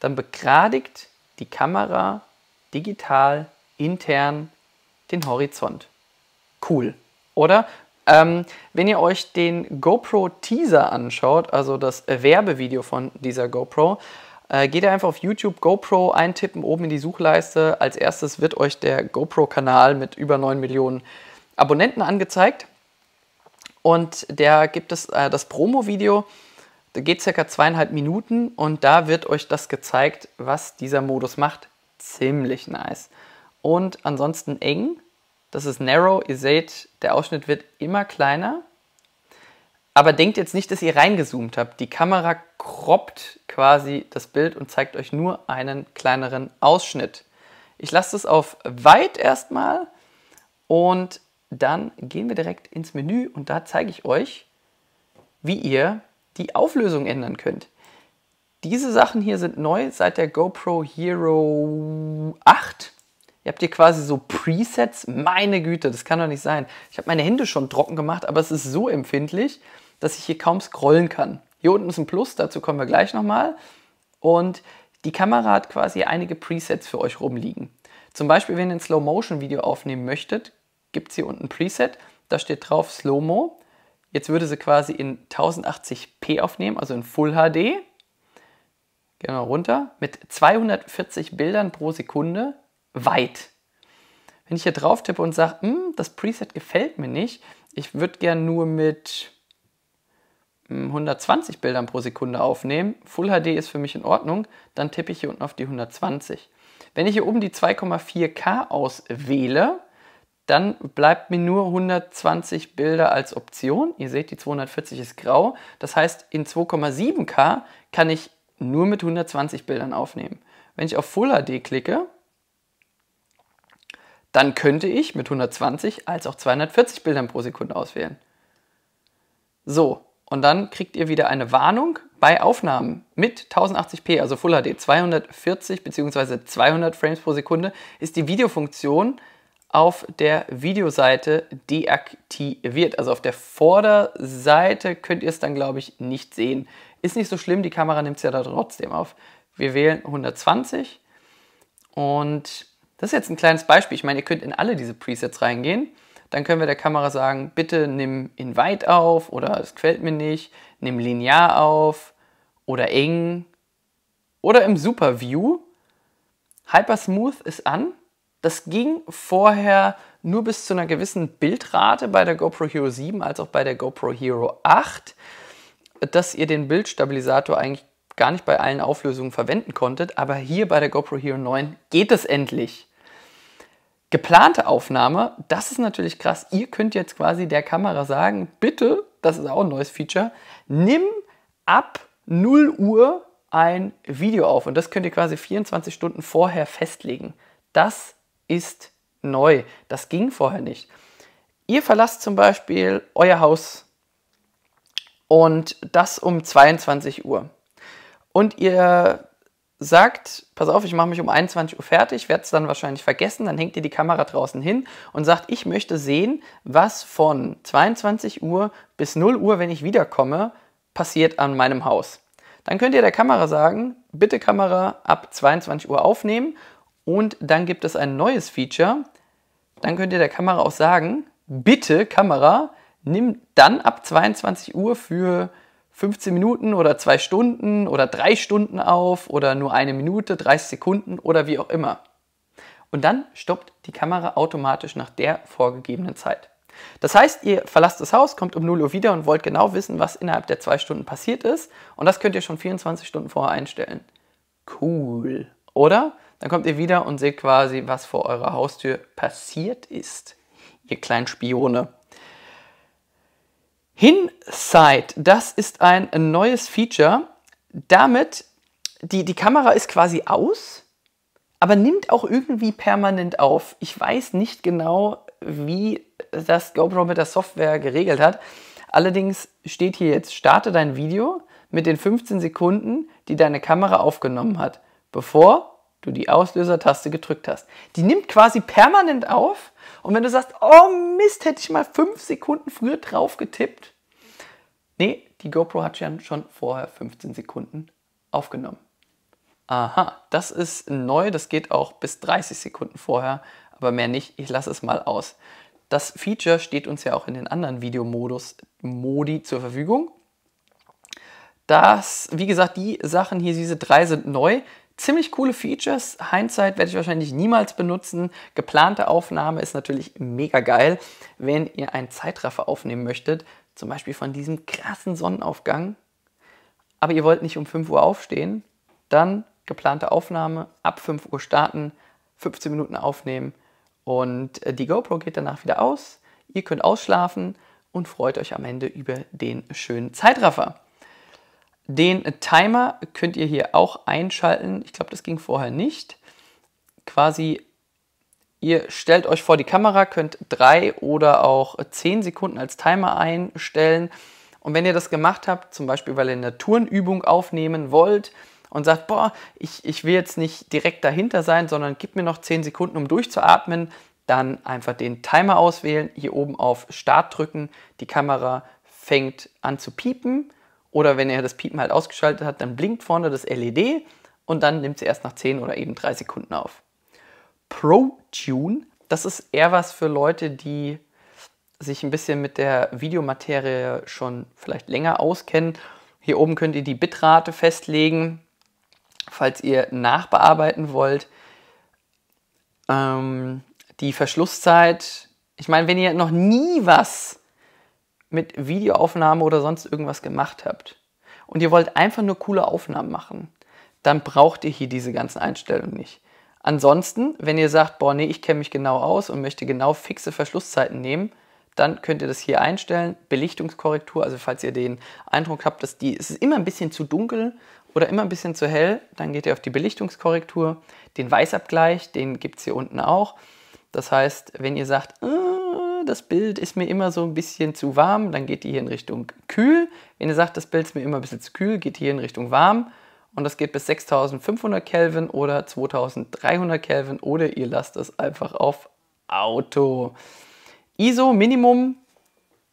dann begradigt die Kamera digital, intern den Horizont. Cool, oder? Wenn ihr euch den GoPro-Teaser anschaut, also das Werbevideo von dieser GoPro, geht ihr einfach auf YouTube GoPro eintippen, oben in die Suchleiste. Als erstes wird euch der GoPro-Kanal mit über 9 Millionen Abonnenten angezeigt. Und da gibt es das Promo-Video. Da geht circa 2,5 Minuten und da wird euch das gezeigt, was dieser Modus macht. Ziemlich nice. Und ansonsten eng. Das ist narrow. Ihr seht, der Ausschnitt wird immer kleiner. Aber denkt jetzt nicht, dass ihr reingezoomt habt. Die Kamera croppt quasi das Bild und zeigt euch nur einen kleineren Ausschnitt. Ich lasse das auf weit erstmal und dann gehen wir direkt ins Menü und da zeige ich euch, wie ihr die Auflösung ändern könnt. Diese Sachen hier sind neu seit der GoPro Hero 8. Ihr habt hier quasi so Presets. Meine Güte, das kann doch nicht sein. Ich habe meine Hände schon trocken gemacht, aber es ist so empfindlich, dass ich hier kaum scrollen kann. Hier unten ist ein Plus, dazu kommen wir gleich nochmal. Und die Kamera hat quasi einige Presets für euch rumliegen. Zum Beispiel, wenn ihr ein Slow-Motion-Video aufnehmen möchtet, gibt es hier unten ein Preset. Da steht drauf Slow-Mo. Jetzt würde sie quasi in 1080p aufnehmen, also in Full HD. Genau, runter. Mit 240 Bildern pro Sekunde weit. Wenn ich hier drauf tippe und sage, das Preset gefällt mir nicht, ich würde gerne nur mit 120 Bildern pro Sekunde aufnehmen, Full HD ist für mich in Ordnung, dann tippe ich hier unten auf die 120. Wenn ich hier oben die 2,4K auswähle, dann bleibt mir nur 120 Bilder als Option. Ihr seht, die 240 ist grau. Das heißt, in 2,7K kann ich nur mit 120 Bildern aufnehmen. Wenn ich auf Full HD klicke, dann könnte ich mit 120 als auch 240 Bildern pro Sekunde auswählen. So, und dann kriegt ihr wieder eine Warnung bei Aufnahmen mit 1080p, also Full HD. 240 bzw. 200 Frames pro Sekunde ist die Videofunktion auf der Videoseite deaktiviert. Also auf der Vorderseite könnt ihr es dann, glaube ich, nicht sehen. Ist nicht so schlimm, die Kamera nimmt es ja da trotzdem auf. Wir wählen 120 und das ist jetzt ein kleines Beispiel. Ich meine, ihr könnt in alle diese Presets reingehen. Dann können wir der Kamera sagen, bitte nimm in weit auf oder es gefällt mir nicht, nimm linear auf oder eng oder im Super View. Hypersmooth ist an. Das ging vorher nur bis zu einer gewissen Bildrate bei der GoPro Hero 7 als auch bei der GoPro Hero 8, dass ihr den Bildstabilisator eigentlich gar nicht bei allen Auflösungen verwenden konntet, aber hier bei der GoPro Hero 9 geht es endlich. Geplante Aufnahme, das ist natürlich krass. Ihr könnt jetzt quasi der Kamera sagen, bitte, das ist auch ein neues Feature, nimm ab 0 Uhr ein Video auf und das könnt ihr quasi 24 Stunden vorher festlegen. Das ist neu. Das ging vorher nicht. Ihr verlasst zum Beispiel euer Haus und das um 22 Uhr. Und ihr sagt, pass auf, ich mache mich um 21 Uhr fertig, werde es dann wahrscheinlich vergessen, dann hängt ihr die Kamera draußen hin und sagt, ich möchte sehen, was von 22 Uhr bis 0 Uhr, wenn ich wiederkomme, passiert an meinem Haus. Dann könnt ihr der Kamera sagen, bitte Kamera ab 22 Uhr aufnehmen, und dann gibt es ein neues Feature. Dann könnt ihr der Kamera auch sagen, bitte Kamera, nimm dann ab 22 Uhr für 15 Minuten oder 2 Stunden oder 3 Stunden auf oder nur 1 Minute, 30 Sekunden oder wie auch immer. Und dann stoppt die Kamera automatisch nach der vorgegebenen Zeit. Das heißt, ihr verlasst das Haus, kommt um 0 Uhr wieder und wollt genau wissen, was innerhalb der 2 Stunden passiert ist. Und das könnt ihr schon 24 Stunden vorher einstellen. Cool, oder? Dann kommt ihr wieder und seht quasi, was vor eurer Haustür passiert ist, ihr kleinen Spione. Hinsight, das ist ein neues Feature. Damit, die Kamera ist quasi aus, aber nimmt auch irgendwie permanent auf. Ich weiß nicht genau, wie das GoPro mit der Software geregelt hat. Allerdings steht hier jetzt, starte dein Video mit den 15 Sekunden, die deine Kamera aufgenommen hat, bevor du die Auslösertaste gedrückt hast. Die nimmt quasi permanent auf. Und wenn du sagst, oh Mist, hätte ich mal 5 Sekunden früher drauf getippt. Nee, die GoPro hat ja schon vorher 15 Sekunden aufgenommen. Aha, das ist neu, das geht auch bis 30 Sekunden vorher, aber mehr nicht. Ich lasse es mal aus. Das Feature steht uns ja auch in den anderen Videomodi zur Verfügung. Das, wie gesagt, die Sachen hier, diese 3 sind neu. Ziemlich coole Features. Hindsight werde ich wahrscheinlich niemals benutzen. Geplante Aufnahme ist natürlich mega geil, wenn ihr einen Zeitraffer aufnehmen möchtet, zum Beispiel von diesem krassen Sonnenaufgang, aber ihr wollt nicht um 5 Uhr aufstehen, dann geplante Aufnahme, ab 5 Uhr starten, 15 Minuten aufnehmen und die GoPro geht danach wieder aus. Ihr könnt ausschlafen und freut euch am Ende über den schönen Zeitraffer. Den Timer könnt ihr hier auch einschalten. Ich glaube, das ging vorher nicht. Quasi, ihr stellt euch vor die Kamera, könnt 3 oder auch 10 Sekunden als Timer einstellen. Und wenn ihr das gemacht habt, zum Beispiel, weil ihr eine Turnübung aufnehmen wollt und sagt, boah, ich will jetzt nicht direkt dahinter sein, sondern gib mir noch 10 Sekunden, um durchzuatmen, dann einfach den Timer auswählen, hier oben auf Start drücken, die Kamera fängt an zu piepen. Oder wenn ihr das Piepen halt ausgeschaltet habt, dann blinkt vorne das LED und dann nimmt sie erst nach 10 oder eben 3 Sekunden auf. ProTune, das ist eher was für Leute, die sich ein bisschen mit der Videomaterie schon vielleicht länger auskennen. Hier oben könnt ihr die Bitrate festlegen, falls ihr nachbearbeiten wollt. Die Verschlusszeit, ich meine, wenn ihr noch nie was mit Videoaufnahme oder sonst irgendwas gemacht habt und ihr wollt einfach nur coole Aufnahmen machen, dann braucht ihr hier diese ganzen Einstellungen nicht. Ansonsten, wenn ihr sagt, boah, nee, ich kenne mich genau aus und möchte genau fixe Verschlusszeiten nehmen, dann könnt ihr das hier einstellen. Belichtungskorrektur, also falls ihr den Eindruck habt, dass es immer ein bisschen zu dunkel oder immer ein bisschen zu hell, dann geht ihr auf die Belichtungskorrektur. Den Weißabgleich, den gibt es hier unten auch. Das heißt, wenn ihr sagt, das Bild ist mir immer so ein bisschen zu warm, dann geht die hier in Richtung kühl. Wenn ihr sagt, das Bild ist mir immer ein bisschen zu kühl, geht die hier in Richtung warm. Und das geht bis 6500 Kelvin oder 2300 Kelvin oder ihr lasst es einfach auf Auto. ISO Minimum,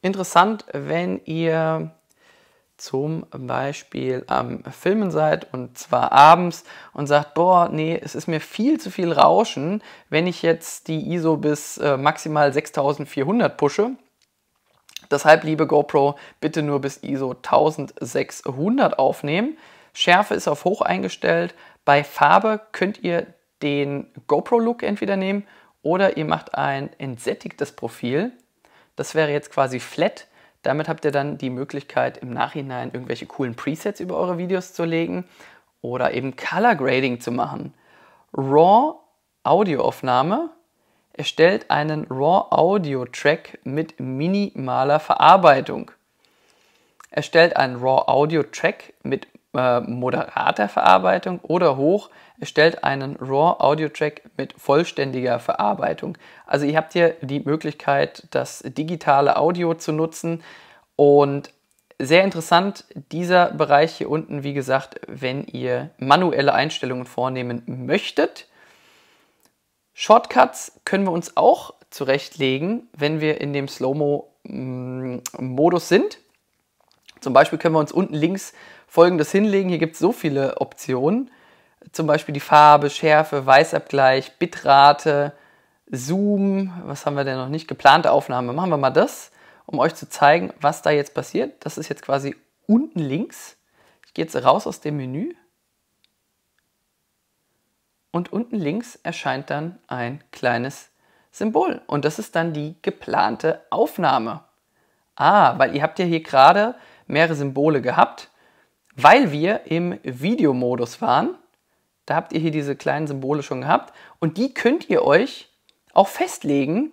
interessant, wenn ihr zum Beispiel am Filmen seid und zwar abends und sagt, boah, nee, es ist mir viel zu viel Rauschen, wenn ich jetzt die ISO bis maximal 6400 pushe. Deshalb, liebe GoPro, bitte nur bis ISO 1600 aufnehmen. Schärfe ist auf hoch eingestellt. Bei Farbe könnt ihr den GoPro-Look entweder nehmen oder ihr macht ein entsättigtes Profil. Das wäre jetzt quasi flat. Damit habt ihr dann die Möglichkeit, im Nachhinein irgendwelche coolen Presets über eure Videos zu legen oder eben Color Grading zu machen. RAW Audioaufnahme erstellt einen RAW Audio Track mit minimaler Verarbeitung. Erstellt einen RAW Audio Track mit moderater Verarbeitung oder hoch. Erstellt einen RAW Audio Track mit vollständiger Verarbeitung. Also ihr habt hier die Möglichkeit, das digitale Audio zu nutzen und Sehr interessant, dieser Bereich hier unten, wie gesagt, wenn ihr manuelle Einstellungen vornehmen möchtet. Shortcuts können wir uns auch zurechtlegen, wenn wir in dem Slow-Mo-Modus sind. Zum Beispiel können wir uns unten links Folgendes hinlegen. Hier gibt es so viele Optionen. Zum Beispiel die Farbe, Schärfe, Weißabgleich, Bitrate, Zoom. Was haben wir denn noch nicht? Geplante Aufnahme. Machen wir mal das, um euch zu zeigen, was da jetzt passiert. Das ist jetzt quasi unten links. Ich gehe jetzt raus aus dem Menü. Und unten links erscheint dann ein kleines Symbol. Und das ist dann die geplante Aufnahme. Ah, weil ihr habt ja hier gerade mehrere Symbole gehabt, weil wir im Videomodus waren. Da habt ihr hier diese kleinen Symbole schon gehabt. Und die könnt ihr euch auch festlegen,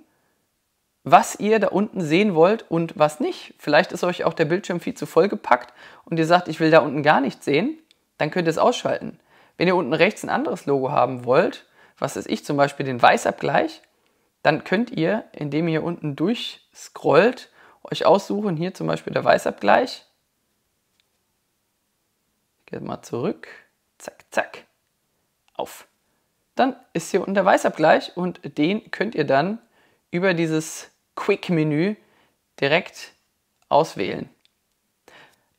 was ihr da unten sehen wollt und was nicht. Vielleicht ist euch auch der Bildschirm viel zu voll gepackt und ihr sagt, ich will da unten gar nichts sehen, dann könnt ihr es ausschalten. Wenn ihr unten rechts ein anderes Logo haben wollt, was weiß ich, zum Beispiel den Weißabgleich, dann könnt ihr, indem ihr hier unten durchscrollt, euch aussuchen, hier zum Beispiel der Weißabgleich. Ich gehe mal zurück, zack, zack, auf. Dann ist hier unten der Weißabgleich und den könnt ihr dann über dieses Quick-Menü direkt auswählen.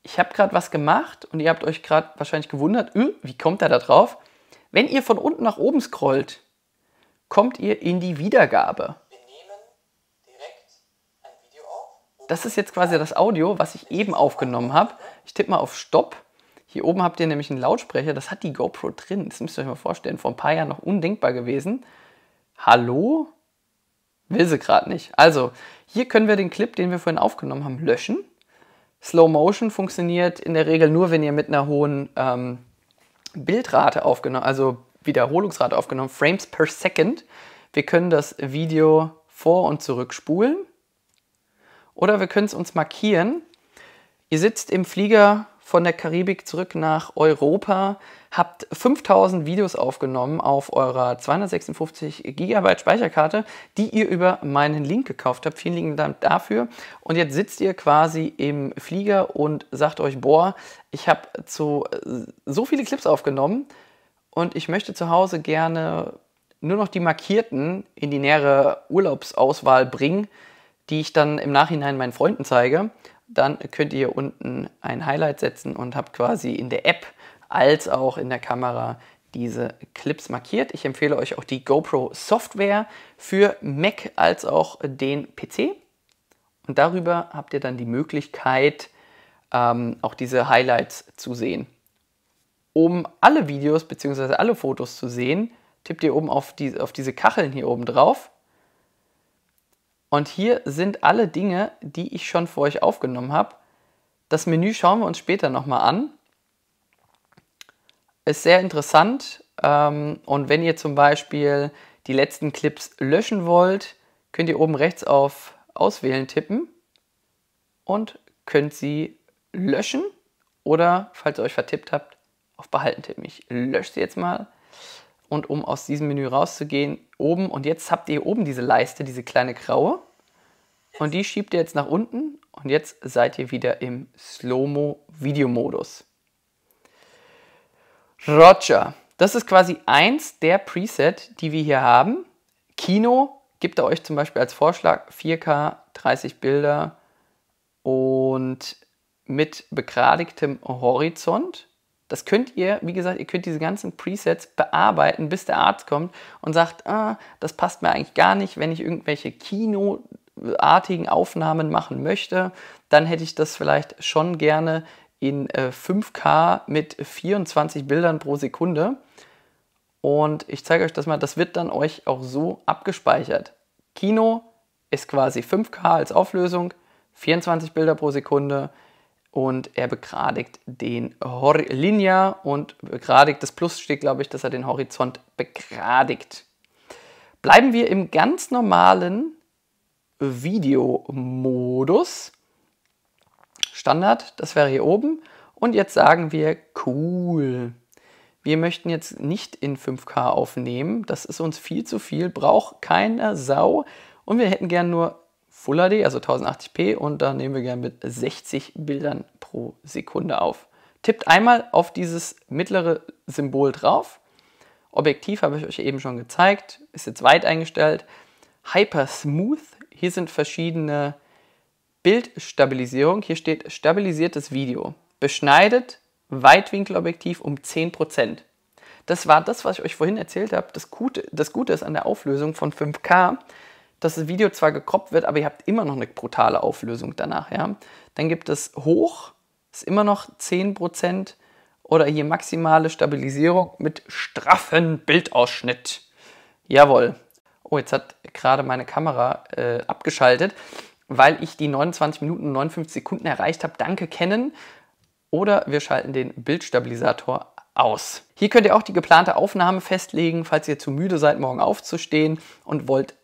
Ich habe gerade was gemacht und ihr habt euch gerade wahrscheinlich gewundert, wie kommt er da drauf? Wenn ihr von unten nach oben scrollt, kommt ihr in die Wiedergabe. Wir nehmen direkt ein Video auf. Das ist jetzt quasi das Audio, was ich eben aufgenommen habe. Ich tippe mal auf Stopp. Hier oben habt ihr nämlich einen Lautsprecher, das hat die GoPro drin. Das müsst ihr euch mal vorstellen, vor ein paar Jahren noch undenkbar gewesen. Hallo? Will sie gerade nicht. Also, hier können wir den Clip, den wir vorhin aufgenommen haben, löschen. Slow Motion funktioniert in der Regel nur, wenn ihr mit einer hohen Bildrate aufgenommen, also Wiederholungsrate aufgenommen, Frames per Second. Wir können das Video vor- und zurückspulen oder wir können es uns markieren. Ihr sitzt im Flieger von der Karibik zurück nach Europa, habt 5000 Videos aufgenommen auf eurer 256 GB Speicherkarte, die ihr über meinen Link gekauft habt. Vielen lieben Dank dafür. Und jetzt sitzt ihr quasi im Flieger und sagt euch, boah, ich habe so viele Clips aufgenommen und ich möchte zu Hause gerne nur noch die markierten in die nähere Urlaubsauswahl bringen, die ich dann im Nachhinein meinen Freunden zeige. Dann könnt ihr hier unten ein Highlight setzen und habt quasi in der App als auch in der Kamera diese Clips markiert. Ich empfehle euch auch die GoPro Software für Mac als auch den PC. Und darüber habt ihr dann die Möglichkeit, auch diese Highlights zu sehen. Um alle Videos bzw. alle Fotos zu sehen, tippt ihr oben auf diese Kacheln hier oben drauf. Und hier sind alle Dinge, die ich schon für euch aufgenommen habe. Das Menü schauen wir uns später nochmal an. Ist sehr interessant. Und wenn ihr zum Beispiel die letzten Clips löschen wollt, könnt ihr oben rechts auf Auswählen tippen und könnt sie löschen. Oder, falls ihr euch vertippt habt, auf Behalten tippen. Ich lösche sie jetzt mal. Und um aus diesem Menü rauszugehen, oben, und jetzt habt ihr oben diese Leiste, diese kleine graue, und die schiebt ihr jetzt nach unten und jetzt seid ihr wieder im Slow-Mo-Video-Modus. Roger, das ist quasi eins der Preset, die wir hier haben. Kino gibt er euch zum Beispiel als Vorschlag 4K, 30 Bilder und mit begradigtem Horizont. Das könnt ihr, wie gesagt, ihr könnt diese ganzen Presets bearbeiten, bis der Arzt kommt und sagt, das passt mir eigentlich gar nicht, wenn ich irgendwelche kinoartigen Aufnahmen machen möchte, dann hätte ich das vielleicht schon gerne in 5K mit 24 Bildern pro Sekunde. Und ich zeige euch das mal, das wird dann euch auch so abgespeichert. Kino ist quasi 5K als Auflösung, 24 Bilder pro Sekunde. Und er begradigt den Linear und begradigt, das Plus steht, glaube ich, dass er den Horizont begradigt. Bleiben wir im ganz normalen Videomodus. Standard, das wäre hier oben. Und jetzt sagen wir, cool. Wir möchten jetzt nicht in 5K aufnehmen. Das ist uns viel zu viel, braucht keine Sau. Und wir hätten gern nur Full HD, also 1080p, und da nehmen wir gerne mit 60 Bildern pro Sekunde auf. Tippt einmal auf dieses mittlere Symbol drauf. Objektiv habe ich euch eben schon gezeigt, ist jetzt weit eingestellt. Hyper Smooth, hier sind verschiedene Bildstabilisierung, hier steht stabilisiertes Video, beschneidet Weitwinkelobjektiv um 10%. Das war das, was ich euch vorhin erzählt habe. Das Gute ist an der Auflösung von 5K, dass das Video zwar gekroppt wird, aber ihr habt immer noch eine brutale Auflösung danach. Ja? Dann gibt es hoch, ist immer noch 10% oder hier maximale Stabilisierung mit straffen Bildausschnitt. Jawohl. Oh, jetzt hat gerade meine Kamera abgeschaltet, weil ich die 29 Minuten und 59 Sekunden erreicht habe. Danke, Canon. Oder wir schalten den Bildstabilisator aus. Hier könnt ihr auch die geplante Aufnahme festlegen, falls ihr zu müde seid, morgen aufzustehen und wollt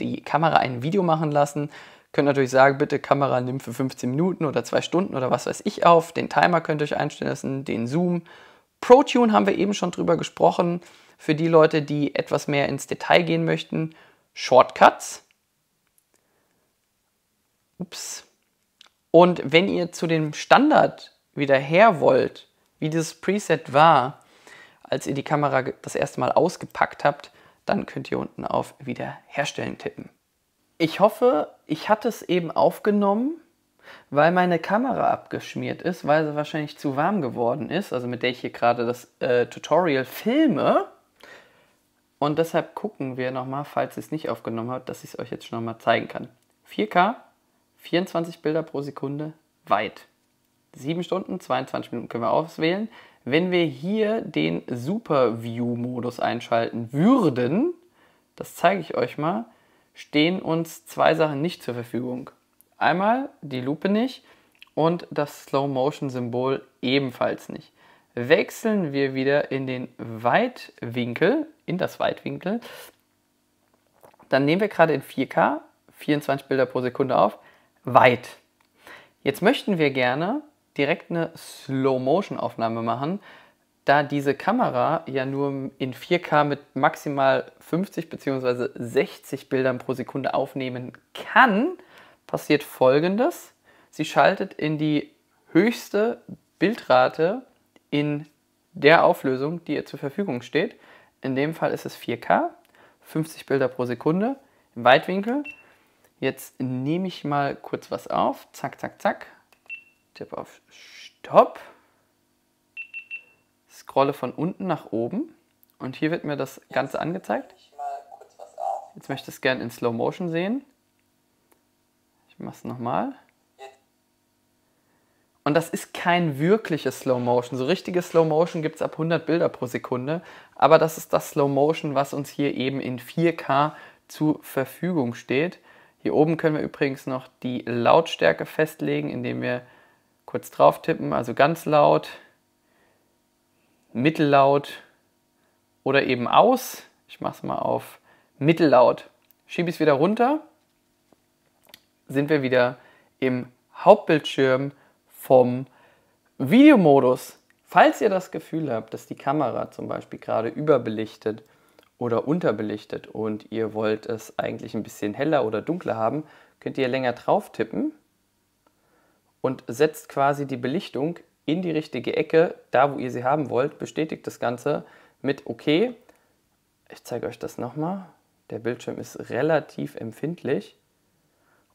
die Kamera ein Video machen lassen. Könnt natürlich sagen, bitte Kamera nimm für 15 Minuten oder 2 Stunden oder was weiß ich auf. Den Timer könnt ihr euch einstellen lassen, den Zoom. ProTune haben wir eben schon drüber gesprochen, für die Leute, die etwas mehr ins Detail gehen möchten. Shortcuts. Ups. Und wenn ihr zu dem Standard wieder her wollt, wie dieses Preset war, als ihr die Kamera das erste Mal ausgepackt habt, dann könnt ihr unten auf Wiederherstellen tippen. Ich hoffe, ich hatte es eben aufgenommen, weil meine Kamera abgeschmiert ist, weil sie wahrscheinlich zu warm geworden ist, also mit der ich hier gerade das Tutorial filme. Und deshalb gucken wir nochmal, falls ihr es nicht aufgenommen habt, dass ich es euch jetzt schon nochmal zeigen kann. 4K, 24 Bilder pro Sekunde, weit. 7 Stunden, 22 Minuten können wir auswählen. Wenn wir hier den Super View-Modus einschalten würden, das zeige ich euch mal, stehen uns zwei Sachen nicht zur Verfügung. Einmal die Lupe nicht und das Slow-Motion-Symbol ebenfalls nicht. Wechseln wir wieder in den Weitwinkel, in das Weitwinkel. Dann nehmen wir gerade in 4K, 24 Bilder pro Sekunde auf, weit. Jetzt möchten wir gerne direkt eine Slow-Motion-Aufnahme machen, da diese Kamera ja nur in 4K mit maximal 50 bzw. 60 Bildern pro Sekunde aufnehmen kann, passiert Folgendes. Sie schaltet in die höchste Bildrate in der Auflösung, die ihr zur Verfügung steht. In dem Fall ist es 4K, 50 Bilder pro Sekunde im Weitwinkel. Jetzt nehme ich mal kurz was auf. Zack, zack, zack. Tipp auf Stopp. Scrolle von unten nach oben und hier wird mir das Ganze angezeigt. Jetzt möchte ich es gerne in Slow Motion sehen. Ich mache es nochmal. Und das ist kein wirkliches Slow Motion. So richtiges Slow Motion gibt es ab 100 Bilder pro Sekunde. Aber das ist das Slow Motion, was uns hier eben in 4K zur Verfügung steht. Hier oben können wir übrigens noch die Lautstärke festlegen, indem wir kurz drauf tippen. Also ganz laut, mittellaut oder eben aus. Ich mache es mal auf mittellaut. Schiebe ich es wieder runter. Sind wir wieder im Hauptbildschirm vom Videomodus. Falls ihr das Gefühl habt, dass die Kamera zum Beispiel gerade überbelichtet oder unterbelichtet und ihr wollt es eigentlich ein bisschen heller oder dunkler haben, könnt ihr länger drauf tippen und setzt quasi die Belichtung in die richtige Ecke, da wo ihr sie haben wollt, bestätigt das Ganze mit OK. Ich zeige euch das nochmal. Der Bildschirm ist relativ empfindlich.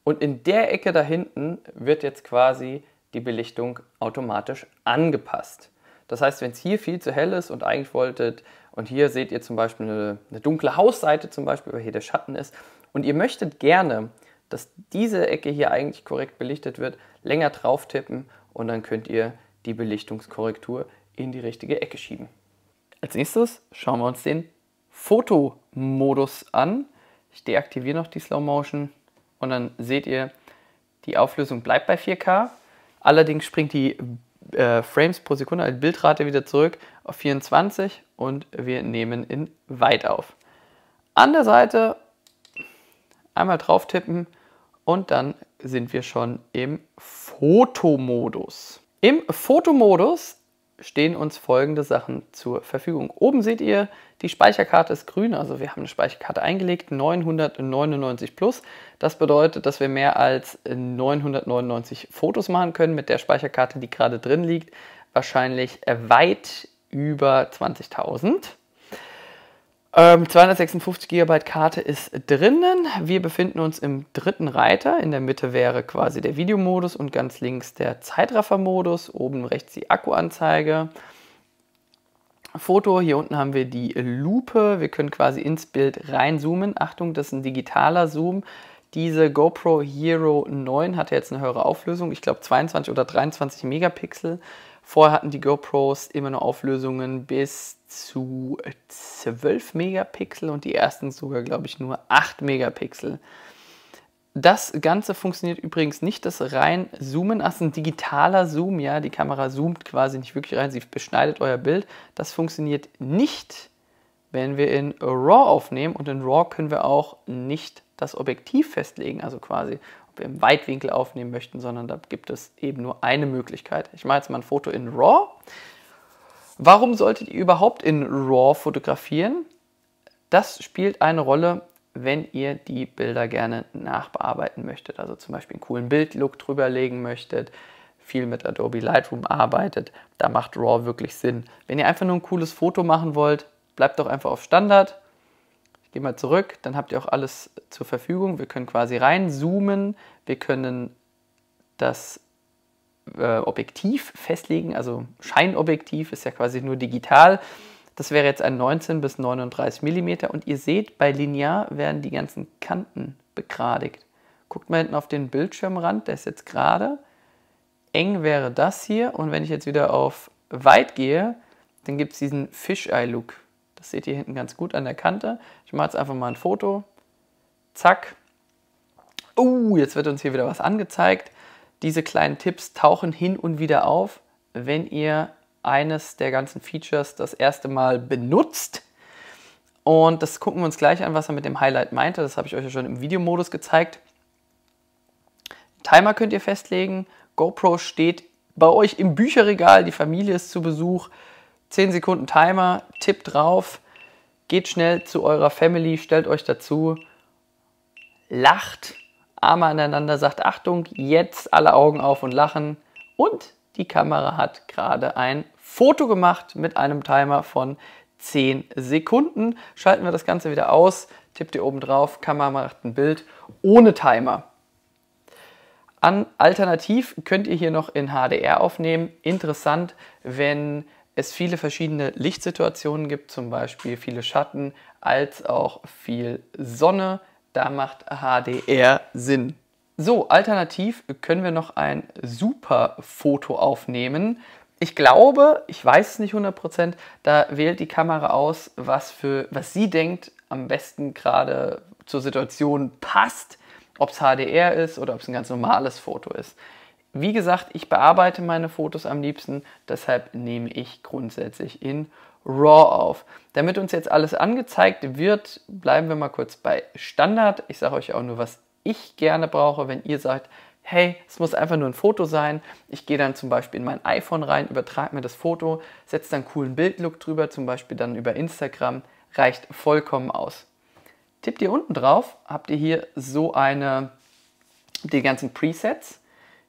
Und in der Ecke da hinten wird jetzt quasi die Belichtung automatisch angepasst. Das heißt, wenn es hier viel zu hell ist und eigentlich wolltet, und hier seht ihr zum Beispiel eine dunkle Hausseite zum Beispiel, weil hier der Schatten ist, und ihr möchtet gerne, dass diese Ecke hier eigentlich korrekt belichtet wird, länger drauf tippen und dann könnt ihr die Belichtungskorrektur in die richtige Ecke schieben. Als nächstes schauen wir uns den Fotomodus an. Ich deaktiviere noch die Slow Motion. Und dann seht ihr, die Auflösung bleibt bei 4K. Allerdings springt die Frames pro Sekunde, also Bildrate, wieder zurück auf 24 und wir nehmen in weit auf. An der Seite einmal drauf tippen und dann sind wir schon im Fotomodus. Im Fotomodus stehen uns folgende Sachen zur Verfügung. Oben seht ihr, die Speicherkarte ist grün, also wir haben eine Speicherkarte eingelegt, 999 plus. Das bedeutet, dass wir mehr als 999 Fotos machen können mit der Speicherkarte, die gerade drin liegt, wahrscheinlich weit über 20.000. 256 GB Karte ist drinnen. Wir befinden uns im dritten Reiter. In der Mitte wäre quasi der Videomodus und ganz links der Zeitraffermodus. Oben rechts die Akkuanzeige. Foto, hier unten haben wir die Lupe. Wir können quasi ins Bild reinzoomen. Achtung, das ist ein digitaler Zoom. Diese GoPro Hero 9 hatte jetzt eine höhere Auflösung. Ich glaube 22 oder 23 Megapixel. Vorher hatten die GoPros immer nur Auflösungen bis zu 12 Megapixel und die ersten sogar, glaube ich, nur 8 Megapixel. Das Ganze funktioniert übrigens nicht, das Reinzoomen, das ist ein digitaler Zoom, ja, die Kamera zoomt quasi nicht wirklich rein, sie beschneidet euer Bild. Das funktioniert nicht, wenn wir in RAW aufnehmen, und in RAW können wir auch nicht das Objektiv festlegen, also quasi ob wir im Weitwinkel aufnehmen möchten, sondern da gibt es eben nur eine Möglichkeit. Ich mache jetzt mal ein Foto in RAW. Warum solltet ihr überhaupt in RAW fotografieren? Das spielt eine Rolle, wenn ihr die Bilder gerne nachbearbeiten möchtet. Also zum Beispiel einen coolen Bildlook drüberlegen möchtet, viel mit Adobe Lightroom arbeitet. Da macht RAW wirklich Sinn. Wenn ihr einfach nur ein cooles Foto machen wollt, bleibt doch einfach auf Standard. Ich gehe mal zurück, dann habt ihr auch alles zur Verfügung. Wir können quasi reinzoomen, wir können das Objektiv festlegen, also Scheinobjektiv ist ja quasi nur digital. Das wäre jetzt ein 19 bis 39 mm und ihr seht, bei linear werden die ganzen Kanten begradigt. Guckt mal hinten auf den Bildschirmrand, der ist jetzt gerade. Eng wäre das hier und wenn ich jetzt wieder auf weit gehe, dann gibt es diesen Fisheye-Look. Das seht ihr hinten ganz gut an der Kante. Ich mache jetzt einfach mal ein Foto. Zack. Jetzt wird uns hier wieder was angezeigt. Diese kleinen Tipps tauchen hin und wieder auf, wenn ihr eines der ganzen Features das erste Mal benutzt. Und das gucken wir uns gleich an, was er mit dem Highlight meinte. Das habe ich euch ja schon im Videomodus gezeigt. Timer könnt ihr festlegen. GoPro steht bei euch im Bücherregal. Die Familie ist zu Besuch. 10 Sekunden Timer. Tipp drauf. Geht schnell zu eurer Family. Stellt euch dazu. Lacht. Arme aneinander, sagt Achtung, jetzt alle Augen auf und lachen. Und die Kamera hat gerade ein Foto gemacht mit einem Timer von 10 Sekunden. Schalten wir das Ganze wieder aus, tippt ihr oben drauf, Kamera macht ein Bild ohne Timer. Alternativ könnt ihr hier noch in HDR aufnehmen. Interessant, wenn es viele verschiedene Lichtsituationen gibt, zum Beispiel viele Schatten als auch viel Sonne. Da macht HDR Sinn. So, alternativ können wir noch ein super Foto aufnehmen. Ich glaube, ich weiß es nicht 100%, da wählt die Kamera aus, was sie denkt, am besten gerade zur Situation passt. Ob es HDR ist oder ob es ein ganz normales Foto ist. Wie gesagt, ich bearbeite meine Fotos am liebsten, deshalb nehme ich grundsätzlich in RAW auf. Damit uns jetzt alles angezeigt wird, bleiben wir mal kurz bei Standard. Ich sage euch auch nur, was ich gerne brauche, wenn ihr sagt, hey, es muss einfach nur ein Foto sein. Ich gehe dann zum Beispiel in mein iPhone rein, übertrage mir das Foto, setze dann einen coolen Bildlook drüber, zum Beispiel dann über Instagram, reicht vollkommen aus. Tippt ihr unten drauf, habt ihr hier die ganzen Presets,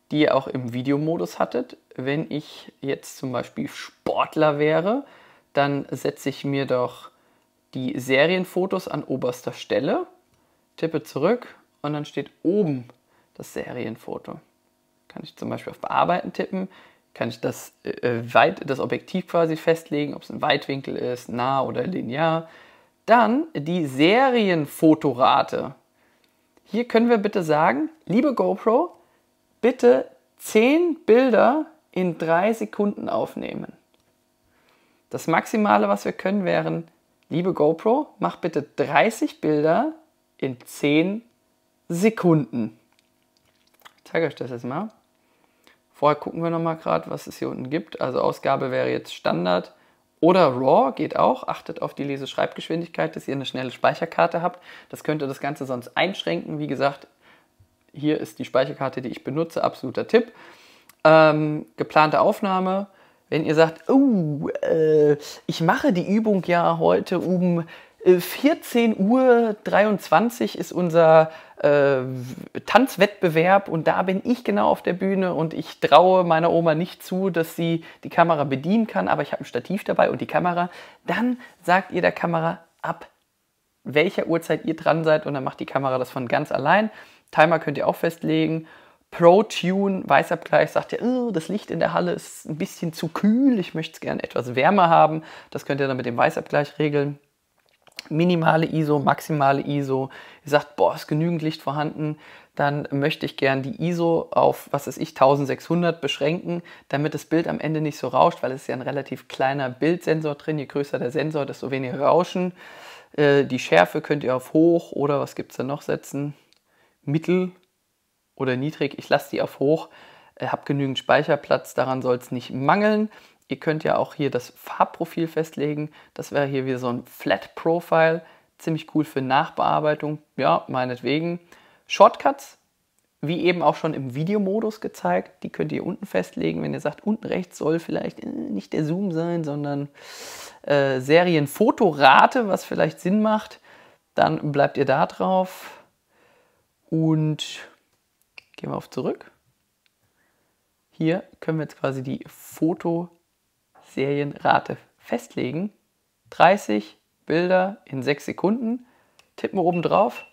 die ihr auch im Videomodus hattet. Wenn ich jetzt zum Beispiel Sportler wäre, dann setze ich mir doch die Serienfotos an oberster Stelle, tippe zurück und dann steht oben das Serienfoto. Kann ich zum Beispiel auf Bearbeiten tippen, kann ich das Objektiv quasi festlegen, ob es ein Weitwinkel ist, nah oder linear. Dann die Serienfotorate. Hier können wir bitte sagen, liebe GoPro, bitte 10 Bilder in 3 Sekunden aufnehmen. Das Maximale, was wir können, wären, liebe GoPro, mach bitte 30 Bilder in 10 Sekunden. Ich zeige euch das jetzt mal. Vorher gucken wir nochmal gerade, was es hier unten gibt. Also Ausgabe wäre jetzt Standard oder RAW, geht auch. Achtet auf die Lese-Schreibgeschwindigkeit, dass ihr eine schnelle Speicherkarte habt. Das könnte das Ganze sonst einschränken. Wie gesagt, hier ist die Speicherkarte, die ich benutze. Absoluter Tipp. Geplante Aufnahme. Wenn ihr sagt, oh, ich mache die Übung ja heute um 14:23 Uhr ist unser Tanzwettbewerb und da bin ich genau auf der Bühne und ich traue meiner Oma nicht zu, dass sie die Kamera bedienen kann, aber ich habe ein Stativ dabei und die Kamera, dann sagt ihr der Kamera ab, welcher Uhrzeit ihr dran seid und dann macht die Kamera das von ganz allein. Timer könnt ihr auch festlegen. Pro-Tune, Weißabgleich, sagt ihr, oh, das Licht in der Halle ist ein bisschen zu kühl, ich möchte es gerne etwas wärmer haben. Das könnt ihr dann mit dem Weißabgleich regeln. Minimale ISO, maximale ISO. Ihr sagt, boah, ist genügend Licht vorhanden. Dann möchte ich gerne die ISO auf, was weiß ich, 1600 beschränken, damit das Bild am Ende nicht so rauscht, weil es ist ja ein relativ kleiner Bildsensor drin. Je größer der Sensor, desto weniger Rauschen. Die Schärfe könnt ihr auf hoch oder was gibt es da noch setzen? Mittel oder niedrig. Ich lasse die auf hoch. Hab genügend Speicherplatz, daran soll es nicht mangeln. Ihr könnt ja auch hier das Farbprofil festlegen. Das wäre hier wieder so ein Flat Profile. Ziemlich cool für Nachbearbeitung. Ja, meinetwegen. Shortcuts, wie eben auch schon im Videomodus gezeigt, die könnt ihr unten festlegen. Wenn ihr sagt, unten rechts soll vielleicht nicht der Zoom sein, sondern Serienfotorate, was vielleicht Sinn macht, dann bleibt ihr da drauf. Und gehen wir auf zurück. Hier können wir jetzt quasi die Fotoserienrate festlegen. 30 Bilder in 6 Sekunden. Tippen wir oben drauf.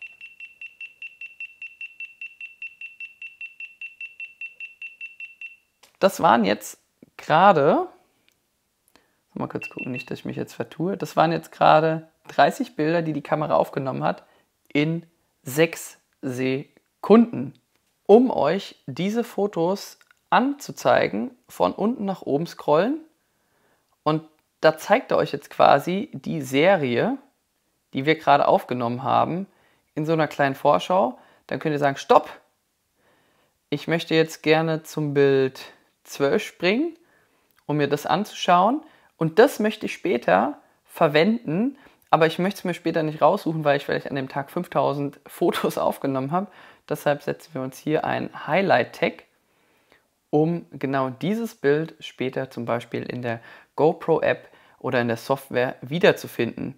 Das waren jetzt gerade, mal kurz gucken, nicht, dass ich mich jetzt vertue. Das waren jetzt gerade 30 Bilder, die die Kamera aufgenommen hat, in 6 Sekunden. Um euch diese Fotos anzuzeigen, von unten nach oben scrollen und da zeigt er euch jetzt quasi die Serie, die wir gerade aufgenommen haben, in so einer kleinen Vorschau. Dann könnt ihr sagen, stopp, ich möchte jetzt gerne zum Bild 12 springen, um mir das anzuschauen und das möchte ich später verwenden, aber ich möchte es mir später nicht raussuchen, weil ich vielleicht an dem Tag 5000 Fotos aufgenommen habe. Deshalb setzen wir uns hier ein Highlight-Tag, um genau dieses Bild später zum Beispiel in der GoPro-App oder in der Software wiederzufinden.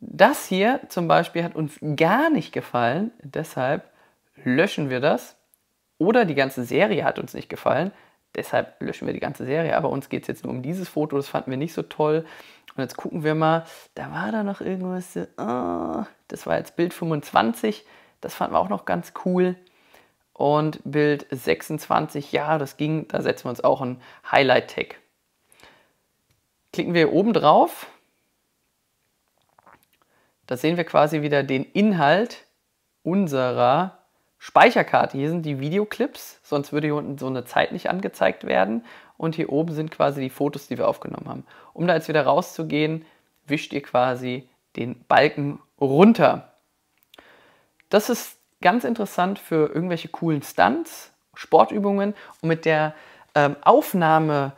Das hier zum Beispiel hat uns gar nicht gefallen, deshalb löschen wir das. Oder die ganze Serie hat uns nicht gefallen, deshalb löschen wir die ganze Serie. Aber uns geht es jetzt nur um dieses Foto, das fanden wir nicht so toll. Und jetzt gucken wir mal, da war da noch irgendwas, das war jetzt Bild 25, das fanden wir auch noch ganz cool. Und Bild 26, ja, das ging, da setzen wir uns auch ein Highlight-Tag. Klicken wir hier oben drauf. Da sehen wir quasi wieder den Inhalt unserer Speicherkarte. Hier sind die Videoclips, sonst würde hier unten so eine Zeit nicht angezeigt werden. Und hier oben sind quasi die Fotos, die wir aufgenommen haben. Um da jetzt wieder rauszugehen, wischt ihr quasi den Balken runter. Das ist ganz interessant für irgendwelche coolen Stunts, Sportübungen und mit der Aufnahmezeit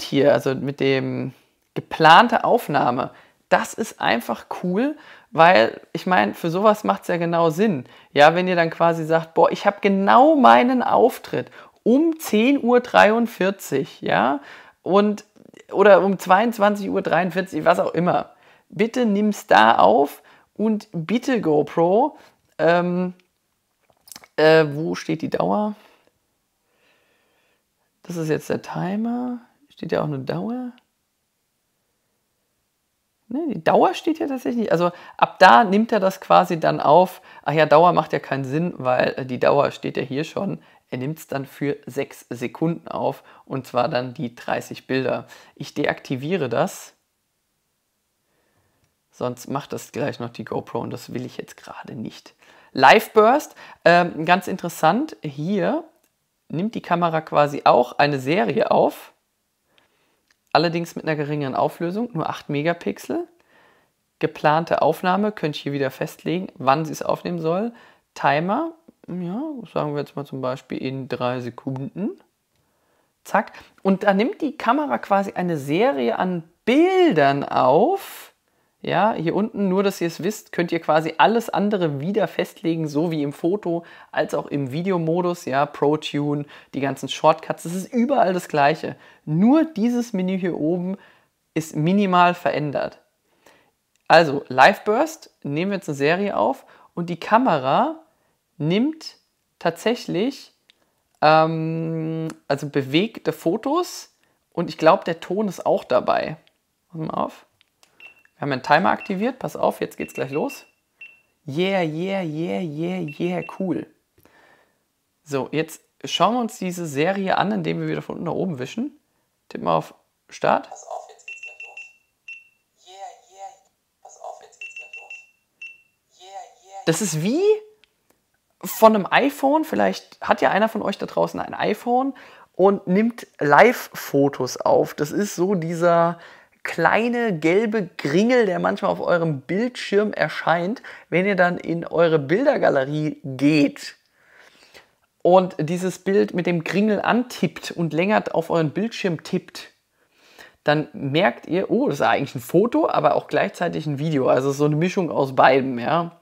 hier, also mit dem geplante Aufnahme, das ist einfach cool, weil ich meine, für sowas macht es ja genau Sinn. Ja, wenn ihr dann quasi sagt, boah, ich habe genau meinen Auftritt um 10:43 Uhr, ja, und, oder um 22:43 Uhr, was auch immer. Bitte nimm's da auf und bitte GoPro, wo steht die Dauer? Das ist jetzt der Timer. Steht ja auch eine Dauer? Ne, die Dauer steht ja tatsächlich nicht. Also ab da nimmt er das quasi dann auf. Ach ja, Dauer macht ja keinen Sinn, weil die Dauer steht ja hier schon. Er nimmt es dann für 6 Sekunden auf und zwar dann die 30 Bilder. Ich deaktiviere das. Sonst macht das gleich noch die GoPro und das will ich jetzt gerade nicht. Live Burst, ganz interessant, hier nimmt die Kamera quasi auch eine Serie auf, allerdings mit einer geringeren Auflösung, nur 8 Megapixel. Geplante Aufnahme, könnt ihr hier wieder festlegen, wann sie es aufnehmen soll. Timer, ja, sagen wir jetzt mal zum Beispiel in 3 Sekunden. Zack. Und da nimmt die Kamera quasi eine Serie an Bildern auf, Ja, hier unten, nur dass ihr es wisst, könnt ihr quasi alles andere wieder festlegen, so wie im Foto, als auch im Videomodus, ja, Pro-Tune, die ganzen Shortcuts, das ist überall das Gleiche. Nur dieses Menü hier oben ist minimal verändert. Also, Live Burst, nehmen wir jetzt eine Serie auf und die Kamera nimmt tatsächlich, also bewegte Fotos und ich glaube, der Ton ist auch dabei. Pass mal auf. Wir haben einen Timer aktiviert, pass auf, jetzt geht's gleich los. Yeah, yeah, yeah, yeah, yeah, cool. So, jetzt schauen wir uns diese Serie an, indem wir wieder von unten nach oben wischen. Tippen wir auf Start. Pass auf, jetzt geht's gleich los. Yeah, yeah, pass auf, jetzt geht's gleich los. Yeah, yeah. Das ist wie von einem iPhone, vielleicht hat ja einer von euch da draußen ein iPhone und nimmt Live-Fotos auf. Das ist so dieser kleine gelbe Kringel, der manchmal auf eurem Bildschirm erscheint, wenn ihr dann in eure Bildergalerie geht und dieses Bild mit dem Kringel antippt und länger auf euren Bildschirm tippt, dann merkt ihr, oh, das ist eigentlich ein Foto, aber auch gleichzeitig ein Video, also so eine Mischung aus beidem, ja.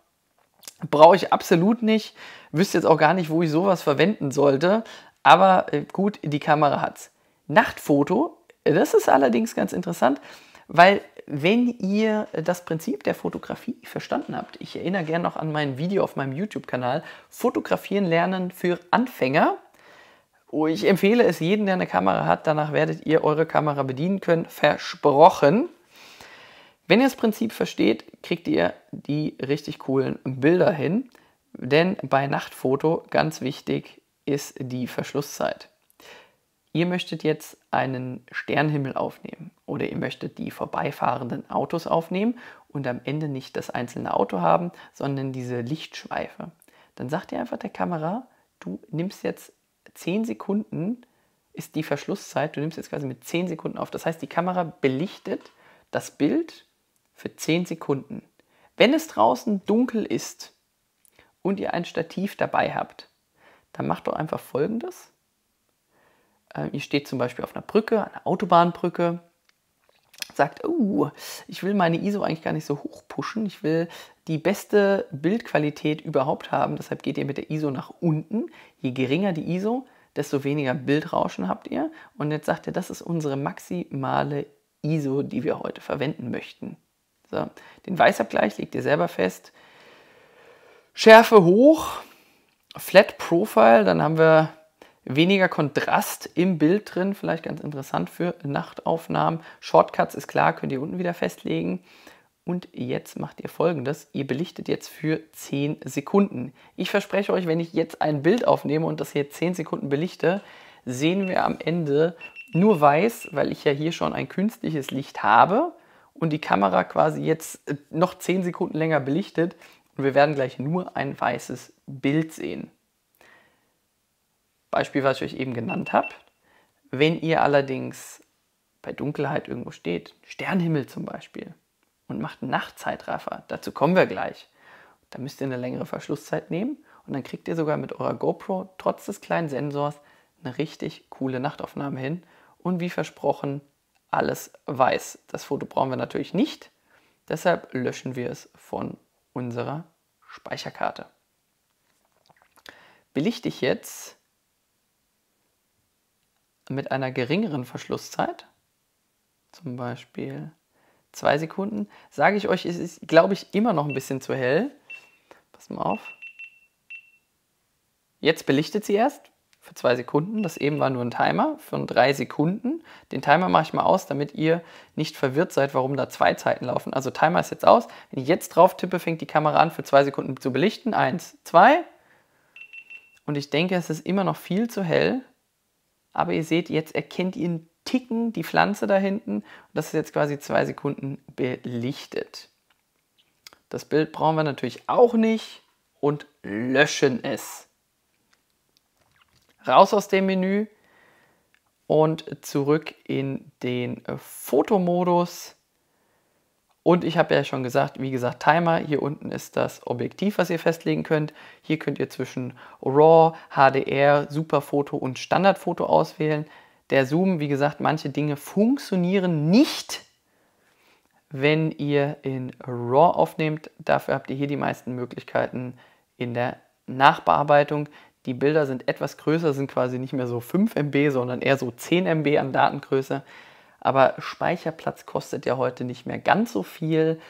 Brauche ich absolut nicht, wüsste jetzt auch gar nicht, wo ich sowas verwenden sollte, aber gut, die Kamera hat's. Nachtfoto. Das ist allerdings ganz interessant, weil wenn ihr das Prinzip der Fotografie verstanden habt, ich erinnere gerne noch an mein Video auf meinem YouTube-Kanal, Fotografieren lernen für Anfänger. Ich empfehle es jedem, der eine Kamera hat, danach werdet ihr eure Kamera bedienen können, versprochen. Wenn ihr das Prinzip versteht, kriegt ihr die richtig coolen Bilder hin, denn bei Nachtfoto ganz wichtig ist die Verschlusszeit. Ihr möchtet jetzt einen Sternenhimmel aufnehmen oder ihr möchtet die vorbeifahrenden Autos aufnehmen und am Ende nicht das einzelne Auto haben, sondern diese Lichtschweife. Dann sagt ihr einfach der Kamera, du nimmst jetzt 10 Sekunden, ist die Verschlusszeit, du nimmst jetzt quasi mit 10 Sekunden auf. Das heißt, die Kamera belichtet das Bild für 10 Sekunden. Wenn es draußen dunkel ist und ihr ein Stativ dabei habt, dann macht doch einfach Folgendes. Ihr steht zum Beispiel auf einer Brücke, einer Autobahnbrücke, sagt, oh, ich will meine ISO eigentlich gar nicht so hoch pushen, ich will die beste Bildqualität überhaupt haben, deshalb geht ihr mit der ISO nach unten. Je geringer die ISO, desto weniger Bildrauschen habt ihr. Und jetzt sagt ihr, das ist unsere maximale ISO, die wir heute verwenden möchten. So, den Weißabgleich legt ihr selber fest. Schärfe hoch, Flat Profile, dann haben wir weniger Kontrast im Bild drin, vielleicht ganz interessant für Nachtaufnahmen. Shortcuts ist klar, könnt ihr unten wieder festlegen. Und jetzt macht ihr Folgendes, ihr belichtet jetzt für 10 Sekunden. Ich verspreche euch, wenn ich jetzt ein Bild aufnehme und das hier 10 Sekunden belichte, sehen wir am Ende nur weiß, weil ich ja hier schon ein künstliches Licht habe und die Kamera quasi jetzt noch 10 Sekunden länger belichtet und wir werden gleich nur ein weißes Bild sehen. Beispiel, was ich euch eben genannt habe. Wenn ihr allerdings bei Dunkelheit irgendwo steht, Sternenhimmel zum Beispiel, und macht einen Nachtzeitraffer, dazu kommen wir gleich, da müsst ihr eine längere Verschlusszeit nehmen und dann kriegt ihr sogar mit eurer GoPro trotz des kleinen Sensors eine richtig coole Nachtaufnahme hin und wie versprochen, alles weiß. Das Foto brauchen wir natürlich nicht, deshalb löschen wir es von unserer Speicherkarte. Belichte ich jetzt mit einer geringeren Verschlusszeit, zum Beispiel 2 Sekunden, sage ich euch, es ist, glaube ich, immer noch ein bisschen zu hell. Pass mal auf. Jetzt belichtet sie erst für 2 Sekunden. Das eben war nur ein Timer von 3 Sekunden. Den Timer mache ich mal aus, damit ihr nicht verwirrt seid, warum da 2 Zeiten laufen. Also Timer ist jetzt aus. Wenn ich jetzt drauf tippe, fängt die Kamera an, für 2 Sekunden zu belichten. 1, 2. Und ich denke, es ist immer noch viel zu hell. Aber ihr seht, jetzt erkennt ihr einen Ticken die Pflanze da hinten. Das ist jetzt quasi 2 Sekunden belichtet. Das Bild brauchen wir natürlich auch nicht und löschen es. Raus aus dem Menü und zurück in den Fotomodus. Und ich habe ja schon gesagt, wie gesagt, Timer. Hier unten ist das Objektiv, was ihr festlegen könnt. Hier könnt ihr zwischen RAW, HDR, Superfoto und Standardfoto auswählen. Der Zoom, wie gesagt, manche Dinge funktionieren nicht, wenn ihr in RAW aufnehmt. Dafür habt ihr hier die meisten Möglichkeiten in der Nachbearbeitung. Die Bilder sind etwas größer, sind quasi nicht mehr so 5 MB, sondern eher so 10 MB an Datengröße. Aber Speicherplatz kostet ja heute nicht mehr ganz so viel.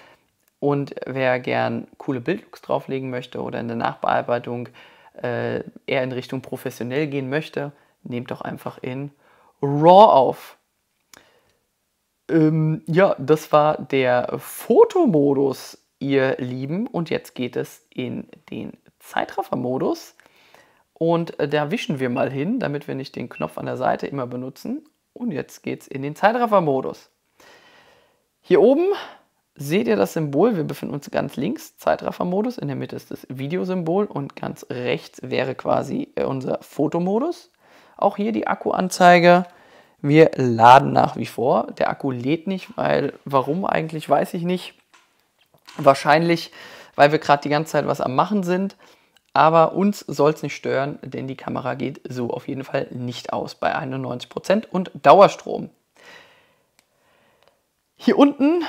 Und wer gern coole Bildlooks drauflegen möchte oder in der Nachbearbeitung eher in Richtung professionell gehen möchte, nehmt doch einfach in RAW auf. Ja, das war der Fotomodus, ihr Lieben. Und jetzt geht es in den Zeitraffermodus. Und da wischen wir mal hin, damit wir nicht den Knopf an der Seite immer benutzen. Und jetzt geht es in den Zeitraffermodus. Hier oben seht ihr das Symbol, wir befinden uns ganz links, Zeitraffermodus, in der Mitte ist das Videosymbol und ganz rechts wäre quasi unser Fotomodus. Auch hier die Akkuanzeige, wir laden nach wie vor, der Akku lädt nicht, weil, warum eigentlich, weiß ich nicht. Wahrscheinlich, weil wir gerade die ganze Zeit was am Machen sind, aber uns soll es nicht stören, denn die Kamera geht so auf jeden Fall nicht aus, bei 91% und Dauerstrom. Hier unten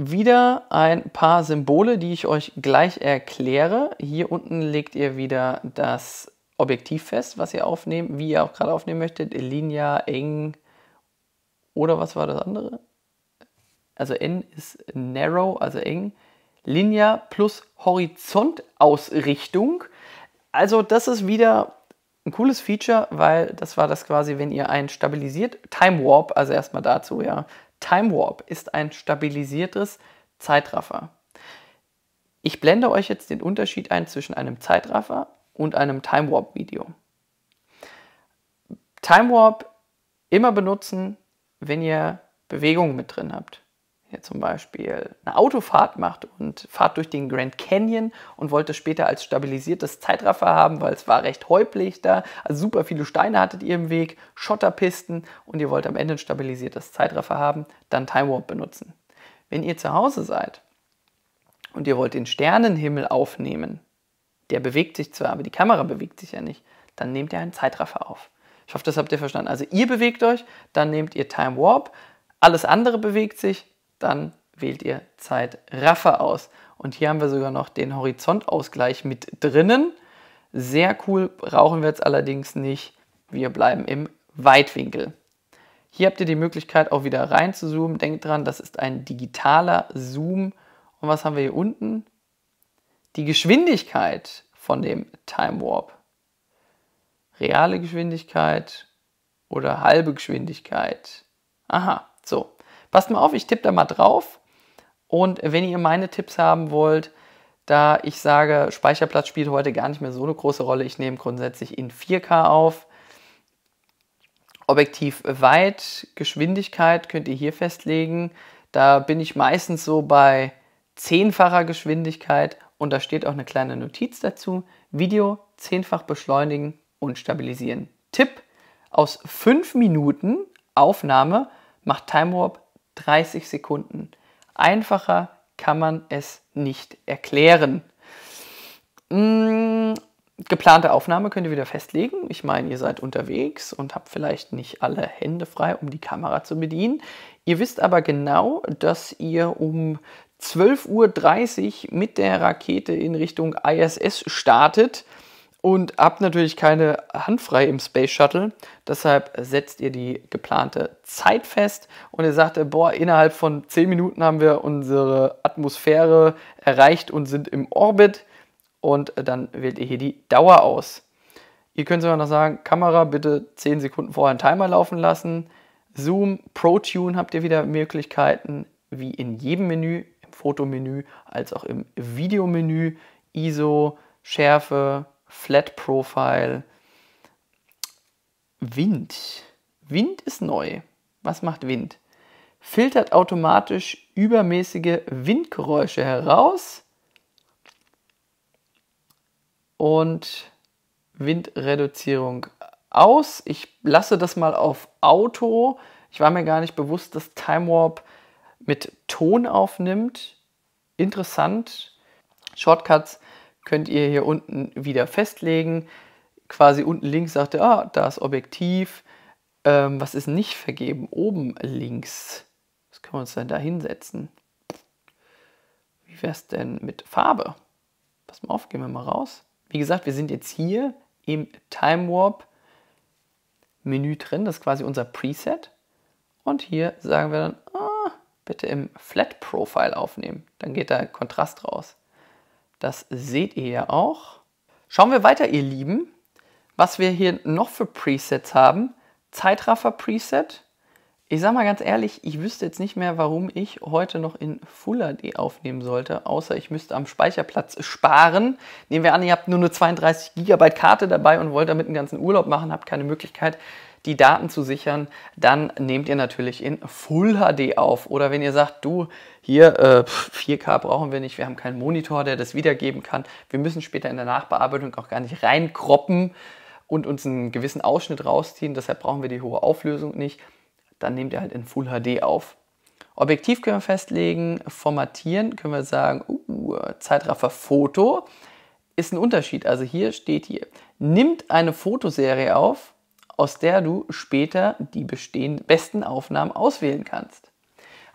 wieder ein paar Symbole, die ich euch gleich erkläre. Hier unten legt ihr wieder das Objektiv fest, was ihr aufnehmen, wie ihr auch gerade aufnehmen möchtet. Linear, eng oder was war das andere? Also N ist narrow, also eng. Linear plus Horizontausrichtung. Also das ist wieder ein cooles Feature, weil das war das quasi, wenn ihr einen stabilisiert. Time Warp, also erstmal dazu, ja. Time Warp ist ein stabilisiertes Zeitraffer. Ich blende euch jetzt den Unterschied ein zwischen einem Zeitraffer und einem Time Warp Video. Time Warp immer benutzen, wenn ihr Bewegungen mit drin habt. Hier zum Beispiel eine Autofahrt macht und fahrt durch den Grand Canyon und wollt es später als stabilisiertes Zeitraffer haben, weil es war recht holprig da, also super viele Steine hattet ihr im Weg, Schotterpisten und ihr wollt am Ende ein stabilisiertes Zeitraffer haben, dann Time Warp benutzen. Wenn ihr zu Hause seid und ihr wollt den Sternenhimmel aufnehmen, der bewegt sich zwar, aber die Kamera bewegt sich ja nicht, dann nehmt ihr einen Zeitraffer auf. Ich hoffe, das habt ihr verstanden. Also ihr bewegt euch, dann nehmt ihr Time Warp, alles andere bewegt sich, dann wählt ihr Zeitraffer aus. Und hier haben wir sogar noch den Horizontausgleich mit drinnen. Sehr cool, brauchen wir jetzt allerdings nicht. Wir bleiben im Weitwinkel. Hier habt ihr die Möglichkeit, auch wieder rein zu zoomen. Denkt dran, das ist ein digitaler Zoom. Und was haben wir hier unten? Die Geschwindigkeit von dem Time Warp. Reale Geschwindigkeit oder halbe Geschwindigkeit. Aha, so. Passt mal auf, ich tippe da mal drauf und wenn ihr meine Tipps haben wollt, da ich sage, Speicherplatz spielt heute gar nicht mehr so eine große Rolle, ich nehme grundsätzlich in 4K auf. Objektiv weit, Geschwindigkeit könnt ihr hier festlegen, da bin ich meistens so bei 10-facher Geschwindigkeit und da steht auch eine kleine Notiz dazu, Video 10-fach beschleunigen und stabilisieren. Tipp, aus 5 Minuten Aufnahme macht Time Warp 30 Sekunden. Einfacher kann man es nicht erklären. Geplante Aufnahme könnt ihr wieder festlegen. Ich meine, ihr seid unterwegs und habt vielleicht nicht alle Hände frei, um die Kamera zu bedienen. Ihr wisst aber genau, dass ihr um 12:30 Uhr mit der Rakete in Richtung ISS startet und habt natürlich keine Hand frei im Space Shuttle, deshalb setzt ihr die geplante Zeit fest und ihr sagt, boah, innerhalb von 10 Minuten haben wir unsere Atmosphäre erreicht und sind im Orbit und dann wählt ihr hier die Dauer aus. Ihr könnt sogar noch sagen, Kamera bitte 10 Sekunden vorher einen Timer laufen lassen, Zoom, Pro-Tune habt ihr wieder Möglichkeiten, wie in jedem Menü, im Fotomenü als auch im Videomenü, ISO, Schärfe, Flat Profile, Wind. Wind ist neu. Was macht Wind? Filtert automatisch übermäßige Windgeräusche heraus und Windreduzierung aus. Ich lasse das mal auf Auto. Ich war mir gar nicht bewusst, dass Time Warp mit Ton aufnimmt. Interessant. Shortcuts könnt ihr hier unten wieder festlegen. Quasi unten links sagt ihr, ah, da ist Objektiv. Was ist nicht vergeben? Oben links Was können wir uns denn da hinsetzen? Wie wäre es denn mit Farbe? Pass mal auf, gehen wir mal raus. Wie gesagt, wir sind jetzt hier im Time Warp Menü drin. Das ist quasi unser Preset. Und hier sagen wir dann, bitte im Flat Profile aufnehmen. Dann geht da Kontrast raus. Das seht ihr ja auch. Schauen wir weiter, ihr Lieben, was wir hier noch für Presets haben. Zeitraffer Preset. Ich sage mal ganz ehrlich, ich wüsste jetzt nicht mehr, warum ich heute noch in Full HD aufnehmen sollte, außer ich müsste am Speicherplatz sparen. Nehmen wir an, ihr habt nur eine 32 GB Karte dabei und wollt damit einen ganzen Urlaub machen, habt keine Möglichkeit, die Daten zu sichern, dann nehmt ihr natürlich in Full HD auf. Oder wenn ihr sagt, du, hier 4K brauchen wir nicht, wir haben keinen Monitor, der das wiedergeben kann, wir müssen später in der Nachbearbeitung auch gar nicht reinkroppen und uns einen gewissen Ausschnitt rausziehen, deshalb brauchen wir die hohe Auflösung nicht. Dann nehmt ihr halt in Full HD auf. Objektiv können wir festlegen, formatieren können wir sagen, Zeitraffer Foto ist ein Unterschied. Also hier steht hier, nimmt eine Fotoserie auf, aus der du später die besten Aufnahmen auswählen kannst.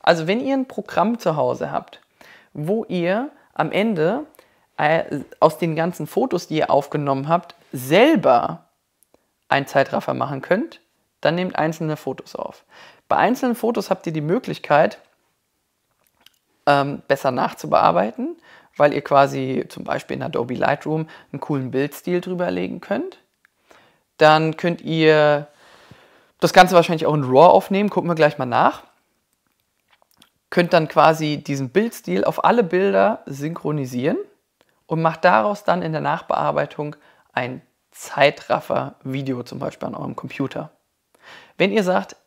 Also wenn ihr ein Programm zu Hause habt, wo ihr am Ende aus den ganzen Fotos, die ihr aufgenommen habt, selber einen Zeitraffer machen könnt, dann nehmt einzelne Fotos auf. Bei einzelnen Fotos habt ihr die Möglichkeit, besser nachzubearbeiten, weil ihr quasi zum Beispiel in Adobe Lightroom einen coolen Bildstil drüberlegen könnt. Dann könnt ihr das Ganze wahrscheinlich auch in RAW aufnehmen, gucken wir gleich mal nach. Könnt dann quasi diesen Bildstil auf alle Bilder synchronisieren und macht daraus dann in der Nachbearbeitung ein Zeitraffer-Video zum Beispiel an eurem Computer. Wenn ihr sagt,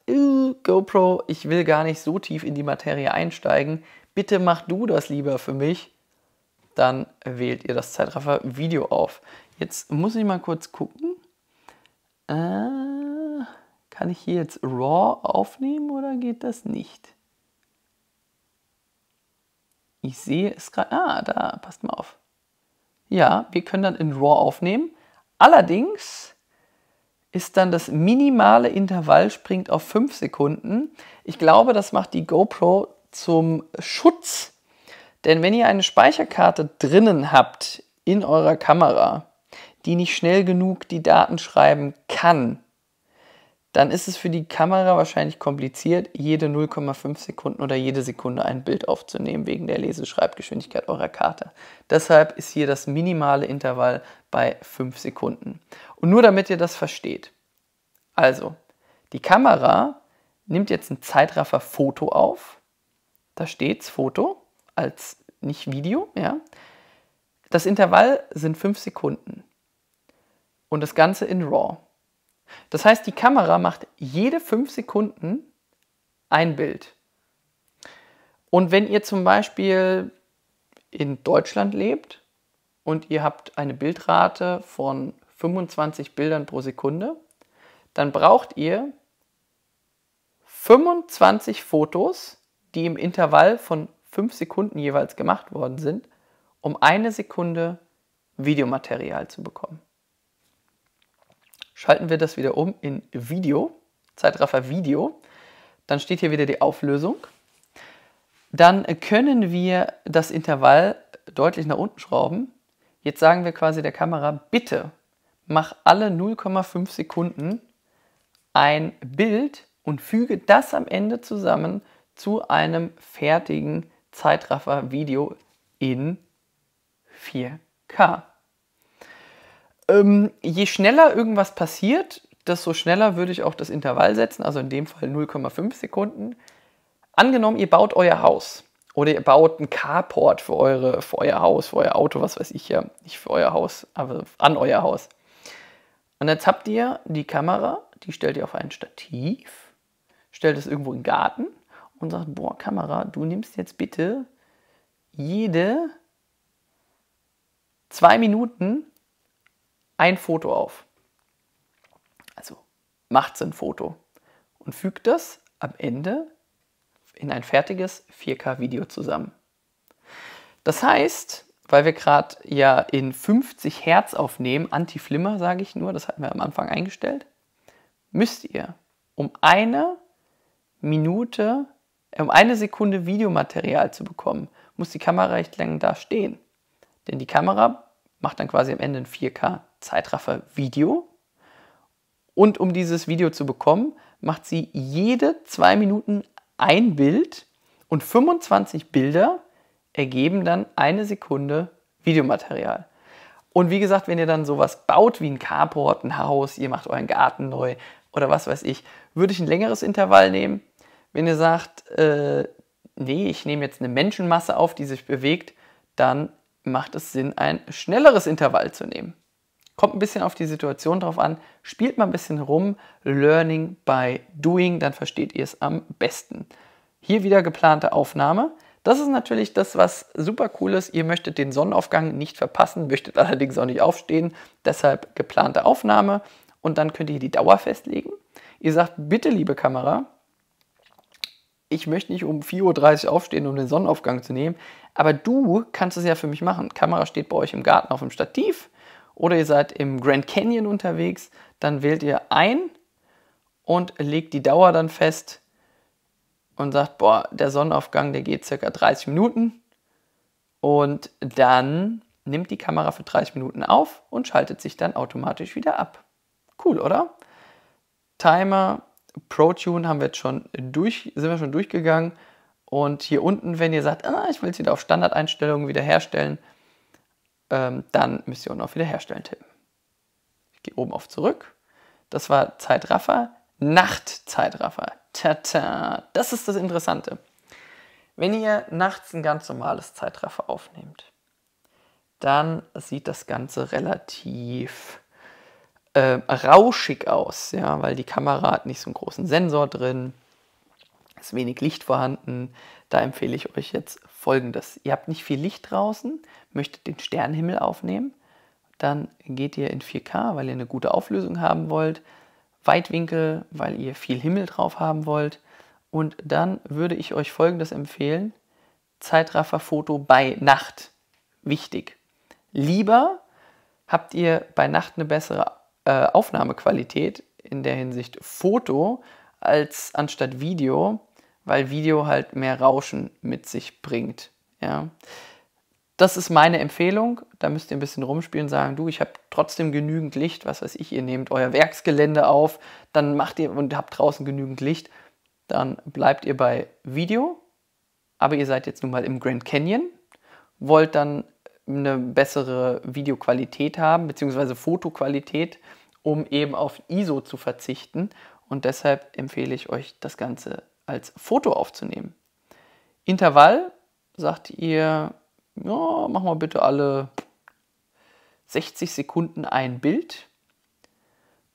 GoPro, ich will gar nicht so tief in die Materie einsteigen, bitte mach du das lieber für mich, dann wählt ihr das Zeitraffer-Video auf. Jetzt muss ich mal kurz gucken, kann ich hier jetzt RAW aufnehmen oder geht das nicht? Ich sehe es gerade, da, passt mal auf. Ja, wir können dann in RAW aufnehmen, allerdings ist dann das minimale Intervall, springt auf 5 Sekunden. Ich glaube, das macht die GoPro zum Schutz. Denn wenn ihr eine Speicherkarte drinnen habt in eurer Kamera, die nicht schnell genug die Daten schreiben kann, dann ist es für die Kamera wahrscheinlich kompliziert, jede 0,5 Sekunden oder jede Sekunde ein Bild aufzunehmen, wegen der Leseschreibgeschwindigkeit eurer Karte. Deshalb ist hier das minimale Intervall bei 5 Sekunden. Und nur damit ihr das versteht. Also, die Kamera nimmt jetzt ein Zeitraffer-Foto auf. Da steht's Foto, als nicht Video. Ja. Das Intervall sind 5 Sekunden. Und das Ganze in RAW. Das heißt, die Kamera macht jede 5 Sekunden ein Bild. Und wenn ihr zum Beispiel in Deutschland lebt und ihr habt eine Bildrate von 25 Bildern pro Sekunde, dann braucht ihr 25 Fotos, die im Intervall von 5 Sekunden jeweils gemacht worden sind, um eine Sekunde Videomaterial zu bekommen. Schalten wir das wieder um in Video, Zeitraffer Video. Dann steht hier wieder die Auflösung. Dann können wir das Intervall deutlich nach unten schrauben. Jetzt sagen wir quasi der Kamera, bitte mach alle 0,5 Sekunden ein Bild und füge das am Ende zusammen zu einem fertigen Zeitraffer Video in 4K. Je schneller irgendwas passiert, desto schneller würde ich auch das Intervall setzen, also in dem Fall 0,5 Sekunden. Angenommen, ihr baut euer Haus oder ihr baut einen Carport für euer Haus, für euer Auto, was weiß ich ja, nicht für euer Haus, aber an euer Haus. Und jetzt habt ihr die Kamera, die stellt ihr auf ein Stativ, stellt es irgendwo in den Garten und sagt, boah Kamera, du nimmst jetzt bitte jede 2 Minuten ein Foto auf. Also macht ein Foto und fügt das am Ende in ein fertiges 4K-Video zusammen. Das heißt, weil wir gerade ja in 50 Hertz aufnehmen, Anti-Flimmer sage ich nur, das hatten wir am Anfang eingestellt, müsst ihr um 1 Minute Um eine Sekunde Videomaterial zu bekommen, muss die Kamera recht lang da stehen. Denn die Kamera macht dann quasi am Ende ein 4K-Zeitraffer-Video. Und um dieses Video zu bekommen, macht sie jede 2 Minuten ein Bild und 25 Bilder ergeben dann 1 Sekunde Videomaterial. Und wie gesagt, wenn ihr dann sowas baut wie ein Carport, ein Haus, ihr macht euren Garten neu oder was weiß ich, würde ich ein längeres Intervall nehmen. Wenn ihr sagt, nee, ich nehme jetzt eine Menschenmasse auf, die sich bewegt, dann macht es Sinn, ein schnelleres Intervall zu nehmen. Kommt ein bisschen auf die Situation drauf an, spielt mal ein bisschen rum, Learning by Doing, dann versteht ihr es am besten. Hier wieder geplante Aufnahme. Das ist natürlich das, was super cool ist. Ihr möchtet den Sonnenaufgang nicht verpassen, möchtet allerdings auch nicht aufstehen, deshalb geplante Aufnahme und dann könnt ihr die Dauer festlegen. Ihr sagt, bitte liebe Kamera, ich möchte nicht um 4:30 Uhr aufstehen, um den Sonnenaufgang zu nehmen, aber du kannst es ja für mich machen. Kamera steht bei euch im Garten auf dem Stativ oder ihr seid im Grand Canyon unterwegs, dann wählt ihr ein und legt die Dauer dann fest und sagt, boah, der Sonnenaufgang, der geht ca. 30 Minuten und dann nimmt die Kamera für 30 Minuten auf und schaltet sich dann automatisch wieder ab. Cool, oder? Timer, ProTune haben wir jetzt schon durchgegangen und hier unten, wenn ihr sagt, ich will es wieder auf Standardeinstellungen wiederherstellen, dann müsst ihr unten auf Wiederherstellen tippen. Ich gehe oben auf Zurück. Das war Zeitraffer, Nachtzeitraffer. Tata, das ist das Interessante. Wenn ihr nachts ein ganz normales Zeitraffer aufnehmt, dann sieht das Ganze relativ rauschig aus, ja, weil die Kamera hat nicht so einen großen Sensor drin, ist wenig Licht vorhanden. Da empfehle ich euch jetzt Folgendes. Ihr habt nicht viel Licht draußen, möchtet den Sternenhimmel aufnehmen, dann geht ihr in 4K, weil ihr eine gute Auflösung haben wollt, Weitwinkel, weil ihr viel Himmel drauf haben wollt und dann würde ich euch Folgendes empfehlen, Zeitrafferfoto bei Nacht. Wichtig. Lieber habt ihr bei Nacht eine bessere Aufnahmequalität in der Hinsicht Foto als anstatt Video, weil Video halt mehr Rauschen mit sich bringt. Ja. Das ist meine Empfehlung, da müsst ihr ein bisschen rumspielen und sagen, du, ich habe trotzdem genügend Licht, was weiß ich, ihr nehmt euer Werksgelände auf, dann macht ihr und habt draußen genügend Licht, dann bleibt ihr bei Video, aber ihr seid jetzt nun mal im Grand Canyon, wollt dann eine bessere Videoqualität haben, beziehungsweise Fotoqualität, um eben auf ISO zu verzichten. Und deshalb empfehle ich euch, das Ganze als Foto aufzunehmen. Intervall sagt ihr, ja, machen wir bitte alle 60 Sekunden ein Bild.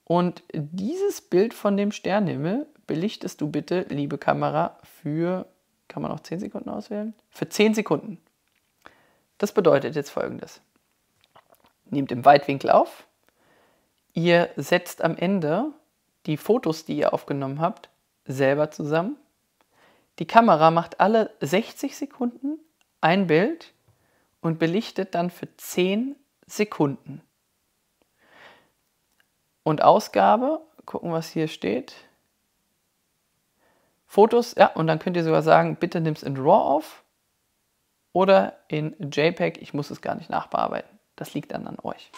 Und dieses Bild von dem Sternenhimmel belichtest du bitte, liebe Kamera, für, kann man auch 10 Sekunden auswählen? Für 10 Sekunden. Das bedeutet jetzt Folgendes. Nehmt im Weitwinkel auf. Ihr setzt am Ende die Fotos, die ihr aufgenommen habt, selber zusammen. Die Kamera macht alle 60 Sekunden ein Bild und belichtet dann für 10 Sekunden. Und Ausgabe, gucken, was hier steht. Fotos, ja, und dann könnt ihr sogar sagen, bitte nimm es in RAW auf. Oder in JPEG, ich muss es gar nicht nachbearbeiten. Das liegt dann an euch.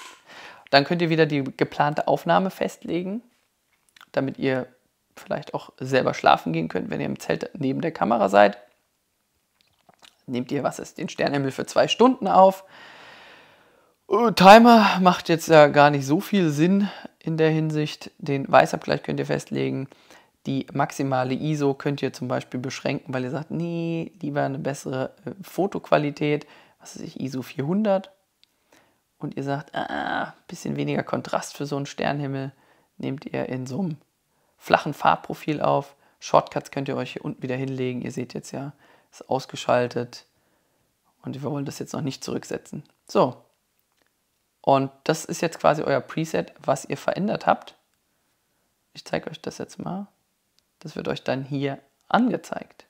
Dann könnt ihr wieder die geplante Aufnahme festlegen, damit ihr vielleicht auch selber schlafen gehen könnt, wenn ihr im Zelt neben der Kamera seid. Nehmt ihr, was ist, den Sternenhimmel für 2 Stunden auf. Timer macht jetzt ja gar nicht so viel Sinn in der Hinsicht. Den Weißabgleich könnt ihr festlegen. Die maximale ISO könnt ihr zum Beispiel beschränken, weil ihr sagt, nee, lieber eine bessere Fotoqualität, was weiß ich, ISO 400. Und ihr sagt, ein bisschen weniger Kontrast für so einen Sternenhimmel, nehmt ihr in so einem flachen Farbprofil auf. Shortcuts könnt ihr euch hier unten wieder hinlegen. Ihr seht jetzt ja, ist ausgeschaltet und wir wollen das jetzt noch nicht zurücksetzen. So, und das ist jetzt quasi euer Preset, was ihr verändert habt. Ich zeige euch das jetzt mal. Das wird euch dann hier angezeigt.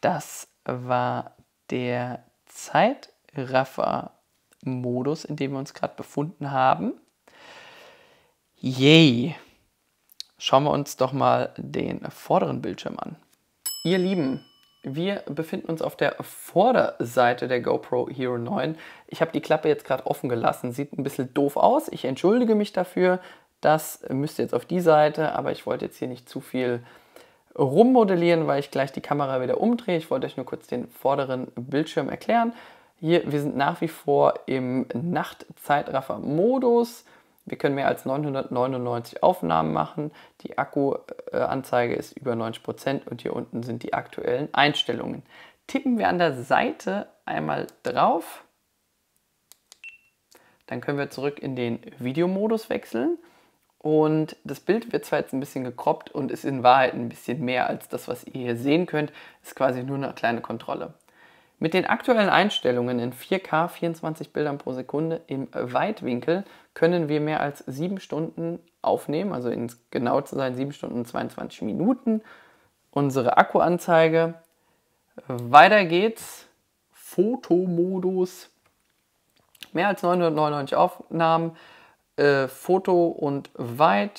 Das war der Zeitraffer-Modus, in dem wir uns gerade befunden haben. Yay! Schauen wir uns doch mal den vorderen Bildschirm an. Ihr Lieben, wir befinden uns auf der Vorderseite der GoPro Hero 9. Ich habe die Klappe jetzt gerade offen gelassen, sieht ein bisschen doof aus. Ich entschuldige mich dafür, das müsste jetzt auf die Seite, aber ich wollte jetzt hier nicht zu viel rummodellieren, weil ich gleich die Kamera wieder umdrehe. Ich wollte euch nur kurz den vorderen Bildschirm erklären. Hier, wir sind nach wie vor im Nachtzeitraffer-Modus. Wir können mehr als 999 Aufnahmen machen. Die Akkuanzeige ist über 90% und hier unten sind die aktuellen Einstellungen. Tippen wir an der Seite einmal drauf. Dann können wir zurück in den Videomodus wechseln. Und das Bild wird zwar jetzt ein bisschen gekroppt und ist in Wahrheit ein bisschen mehr als das, was ihr hier sehen könnt. Ist quasi nur eine kleine Kontrolle. Mit den aktuellen Einstellungen in 4K 24 Bildern pro Sekunde im Weitwinkel können wir mehr als 7 Stunden aufnehmen, also ins genau zu sein 7 Stunden und 22 Minuten. Unsere Akkuanzeige. Weiter geht's. Fotomodus. Mehr als 999 Aufnahmen. Foto und weit.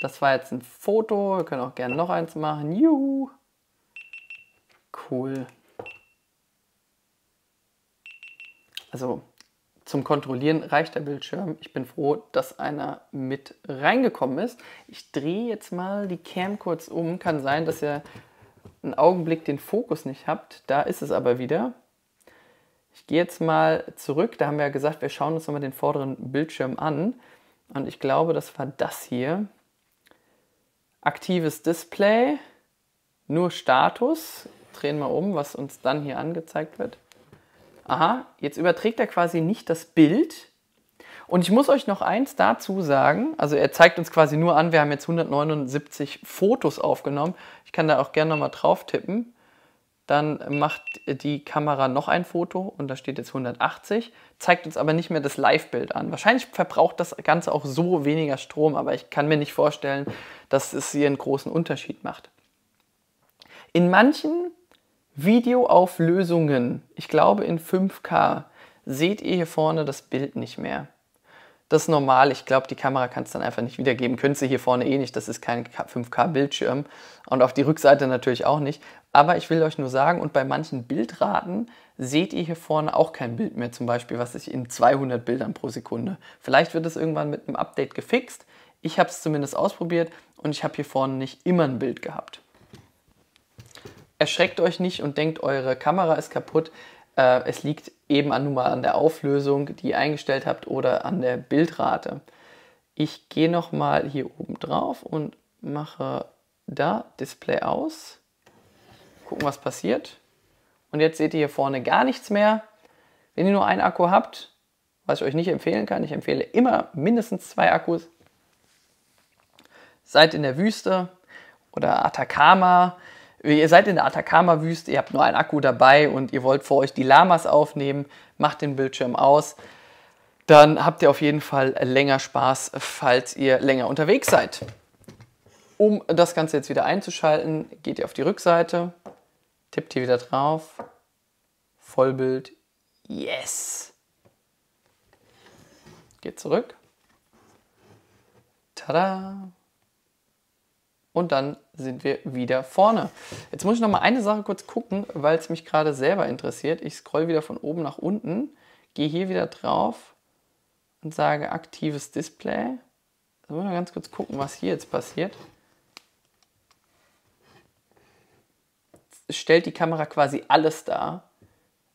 Das war jetzt ein Foto. Wir können auch gerne noch eins machen. Juhu! Cool. Also zum Kontrollieren reicht der Bildschirm. Ich bin froh, dass einer mit reingekommen ist. Ich drehe jetzt mal die Cam kurz um. Kann sein, dass ihr einen Augenblick den Fokus nicht habt. Da ist es aber wieder. Ich gehe jetzt mal zurück. Da haben wir ja gesagt, wir schauen uns nochmal den vorderen Bildschirm an. Und ich glaube, das war das hier. Aktives Display. Nur Status. Drehen wir um, was uns dann hier angezeigt wird. Aha, jetzt überträgt er quasi nicht das Bild. Und ich muss euch noch eins dazu sagen, also er zeigt uns quasi nur an, wir haben jetzt 179 Fotos aufgenommen. Ich kann da auch gerne nochmal drauf tippen. Dann macht die Kamera noch ein Foto und da steht jetzt 180, zeigt uns aber nicht mehr das Live-Bild an. Wahrscheinlich verbraucht das Ganze auch so weniger Strom, aber ich kann mir nicht vorstellen, dass es hier einen großen Unterschied macht. In manchen Videoauflösungen, ich glaube in 5K, seht ihr hier vorne das Bild nicht mehr. Das ist normal, ich glaube, die Kamera kann es dann einfach nicht wiedergeben. Könnt ihr hier vorne eh nicht, das ist kein 5K-Bildschirm. Und auf die Rückseite natürlich auch nicht. Aber ich will euch nur sagen, und bei manchen Bildraten seht ihr hier vorne auch kein Bild mehr. Zum Beispiel, was ich in 200 Bildern pro Sekunde. Vielleicht wird es irgendwann mit einem Update gefixt. Ich habe es zumindest ausprobiert und ich habe hier vorne nicht immer ein Bild gehabt. Erschreckt euch nicht und denkt, eure Kamera ist kaputt. Es liegt eben nur mal an der Auflösung, die ihr eingestellt habt oder an der Bildrate. Ich gehe nochmal hier oben drauf und mache da Display aus. Gucken, was passiert. Und jetzt seht ihr hier vorne gar nichts mehr. Wenn ihr nur einen Akku habt, was ich euch nicht empfehlen kann, ich empfehle immer mindestens 2 Akkus. Seid in der Wüste oder Atacama. Ihr seid in der Atacama-Wüste, ihr habt nur einen Akku dabei und ihr wollt vor euch die Lamas aufnehmen, macht den Bildschirm aus. Dann habt ihr auf jeden Fall länger Spaß, falls ihr länger unterwegs seid. Um das Ganze jetzt wieder einzuschalten, geht ihr auf die Rückseite, tippt hier wieder drauf, Vollbild, yes. Geht zurück. Tada! Und dann sind wir wieder vorne. Jetzt muss ich noch mal eine Sache kurz gucken, weil es mich gerade selber interessiert. Ich scroll wieder von oben nach unten, gehe hier wieder drauf und sage aktives Display. Jetzt muss ich mal ganz kurz gucken, was hier jetzt passiert. Jetzt stellt die Kamera quasi alles dar,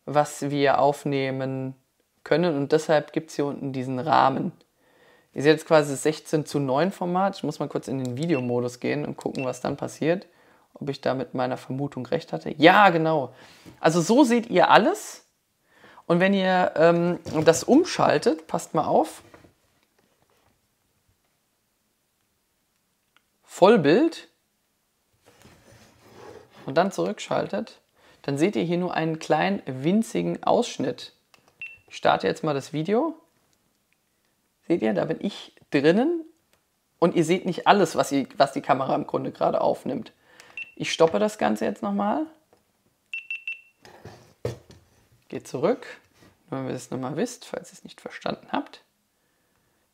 was wir aufnehmen können. Und deshalb gibt es hier unten diesen Rahmen. Ihr seht jetzt quasi das 16:9 Format. Ich muss mal kurz in den Videomodus gehen und gucken, was dann passiert. Ob ich da mit meiner Vermutung recht hatte. Ja, genau. Also so seht ihr alles. Und wenn ihr das umschaltet, passt mal auf. Vollbild. Und dann zurückschaltet. Dann seht ihr hier nur einen kleinen, winzigen Ausschnitt. Ich starte jetzt mal das Video. Seht ihr, da bin ich drinnen und ihr seht nicht alles, was die Kamera im Grunde gerade aufnimmt. Ich stoppe das Ganze jetzt nochmal. Geht zurück, nur wenn ihr das nochmal wisst, falls ihr es nicht verstanden habt.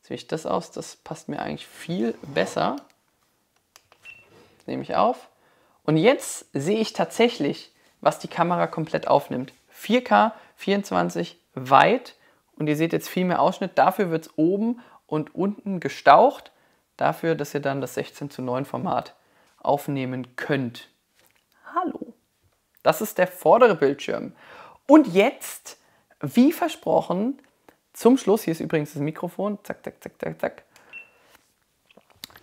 Jetzt wähle ich das aus, das passt mir eigentlich viel besser. nehme ich auf. Und jetzt sehe ich tatsächlich, was die Kamera komplett aufnimmt. 4K, 24 weit. Und ihr seht jetzt viel mehr Ausschnitt. Dafür wird es oben und unten gestaucht. Dafür, dass ihr dann das 16:9 Format aufnehmen könnt. Hallo. Das ist der vordere Bildschirm. Und jetzt, wie versprochen, zum Schluss, hier ist übrigens das Mikrofon, zack, zack, zack, zack, zack.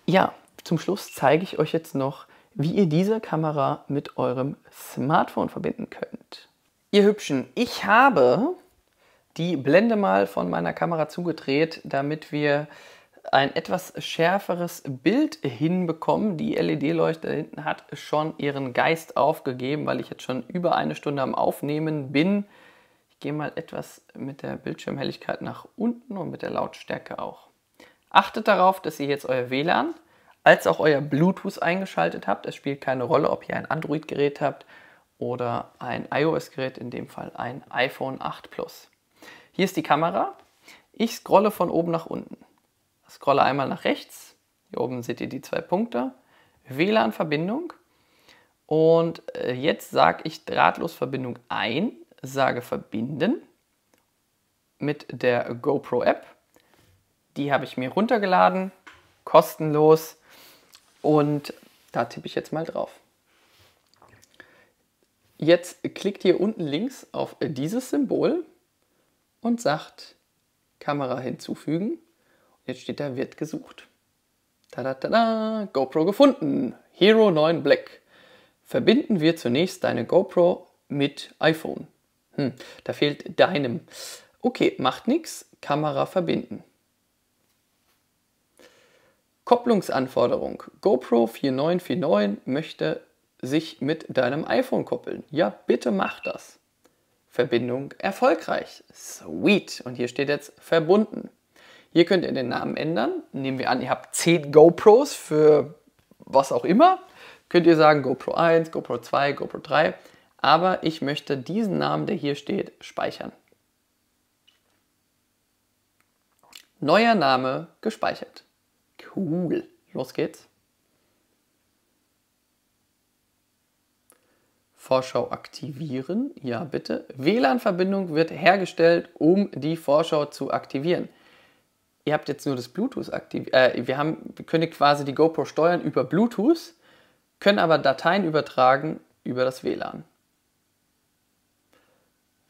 Ja, zum Schluss zeige ich euch jetzt noch, wie ihr diese Kamera mit eurem Smartphone verbinden könnt. Ihr Hübschen, ich habe die Blende mal von meiner Kamera zugedreht, damit wir ein etwas schärferes Bild hinbekommen. Die LED-Leuchte da hinten hat schon ihren Geist aufgegeben, weil ich jetzt schon über eine Stunde am Aufnehmen bin. Ich gehe mal etwas mit der Bildschirmhelligkeit nach unten und mit der Lautstärke auch. Achtet darauf, dass ihr jetzt euer WLAN als auch euer Bluetooth eingeschaltet habt. Es spielt keine Rolle, ob ihr ein Android-Gerät habt oder ein iOS-Gerät, in dem Fall ein iPhone 8 Plus. Hier ist die Kamera. Ich scrolle von oben nach unten. Scrolle einmal nach rechts. Hier oben seht ihr die zwei Punkte. WLAN-Verbindung. Und jetzt sage ich drahtlos Verbindung ein, sage verbinden mit der GoPro App. Die habe ich mir runtergeladen, kostenlos. Und da tippe ich jetzt mal drauf. Jetzt klickt hier unten links auf dieses Symbol und sagt Kamera hinzufügen. Jetzt steht da, wird gesucht. Tada, tada, GoPro gefunden. Hero 9 Black. Verbinden wir zunächst deine GoPro mit iPhone. Da fehlt deinem. Okay, macht nichts. Kamera verbinden. Kopplungsanforderung. GoPro 4949 möchte sich mit deinem iPhone koppeln. Ja, bitte mach das. Verbindung erfolgreich. Sweet. Und hier steht jetzt verbunden. Hier könnt ihr den Namen ändern. Nehmen wir an, ihr habt 10 GoPros für was auch immer. Könnt ihr sagen GoPro 1, GoPro 2, GoPro 3. Aber ich möchte diesen Namen, der hier steht, speichern. Neuer Name gespeichert. Cool. Los geht's. Vorschau aktivieren. Ja, bitte. WLAN-Verbindung wird hergestellt, um die Vorschau zu aktivieren. Ihr habt jetzt nur das Bluetooth aktiv. Wir können quasi die GoPro steuern über Bluetooth, können aber Dateien übertragen über das WLAN.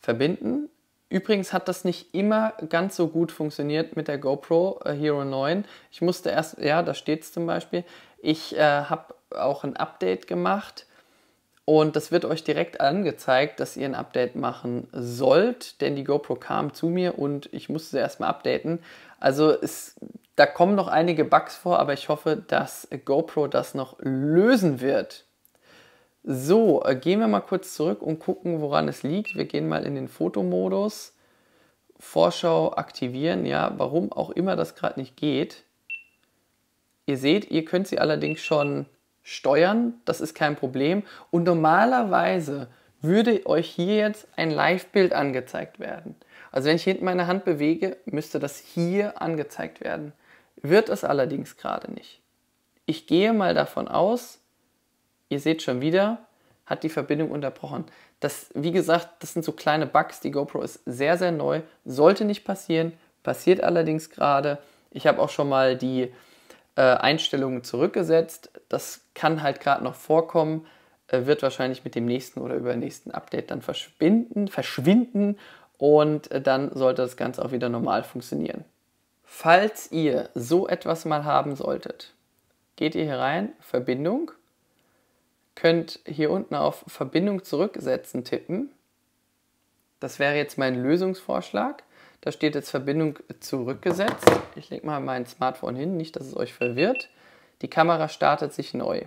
Verbinden. Übrigens hat das nicht immer ganz so gut funktioniert mit der GoPro Hero 9. Ich musste erst, ja, da steht es zum Beispiel, ich habe auch ein Update gemacht und das wird euch direkt angezeigt, dass ihr ein Update machen sollt, denn die GoPro kam zu mir und ich musste sie erstmal updaten. Also da kommen noch einige Bugs vor, aber ich hoffe, dass GoPro das noch lösen wird. So, gehen wir mal kurz zurück und gucken, woran es liegt. Wir gehen mal in den Fotomodus. Vorschau aktivieren, ja, warum auch immer das gerade nicht geht. Ihr seht, ihr könnt sie allerdings schon steuern, das ist kein Problem. Und normalerweise würde euch hier jetzt ein Live-Bild angezeigt werden. Also wenn ich hinten meine Hand bewege, müsste das hier angezeigt werden. Wird es allerdings gerade nicht. Ich gehe mal davon aus, ihr seht schon wieder, hat die Verbindung unterbrochen. Das, wie gesagt, das sind so kleine Bugs. Die GoPro ist sehr, sehr neu. Sollte nicht passieren. Passiert allerdings gerade. Ich habe auch schon mal die Einstellungen zurückgesetzt. Das kann halt gerade noch vorkommen. Wird wahrscheinlich mit dem nächsten oder übernächsten Update dann verschwinden. Und dann sollte das Ganze auch wieder normal funktionieren. Falls ihr so etwas mal haben solltet, geht ihr hier rein, Verbindung. Könnt hier unten auf Verbindung zurücksetzen tippen. Das wäre jetzt mein Lösungsvorschlag. Da steht jetzt Verbindung zurückgesetzt. Ich lege mal mein Smartphone hin, nicht, dass es euch verwirrt. Die Kamera startet sich neu.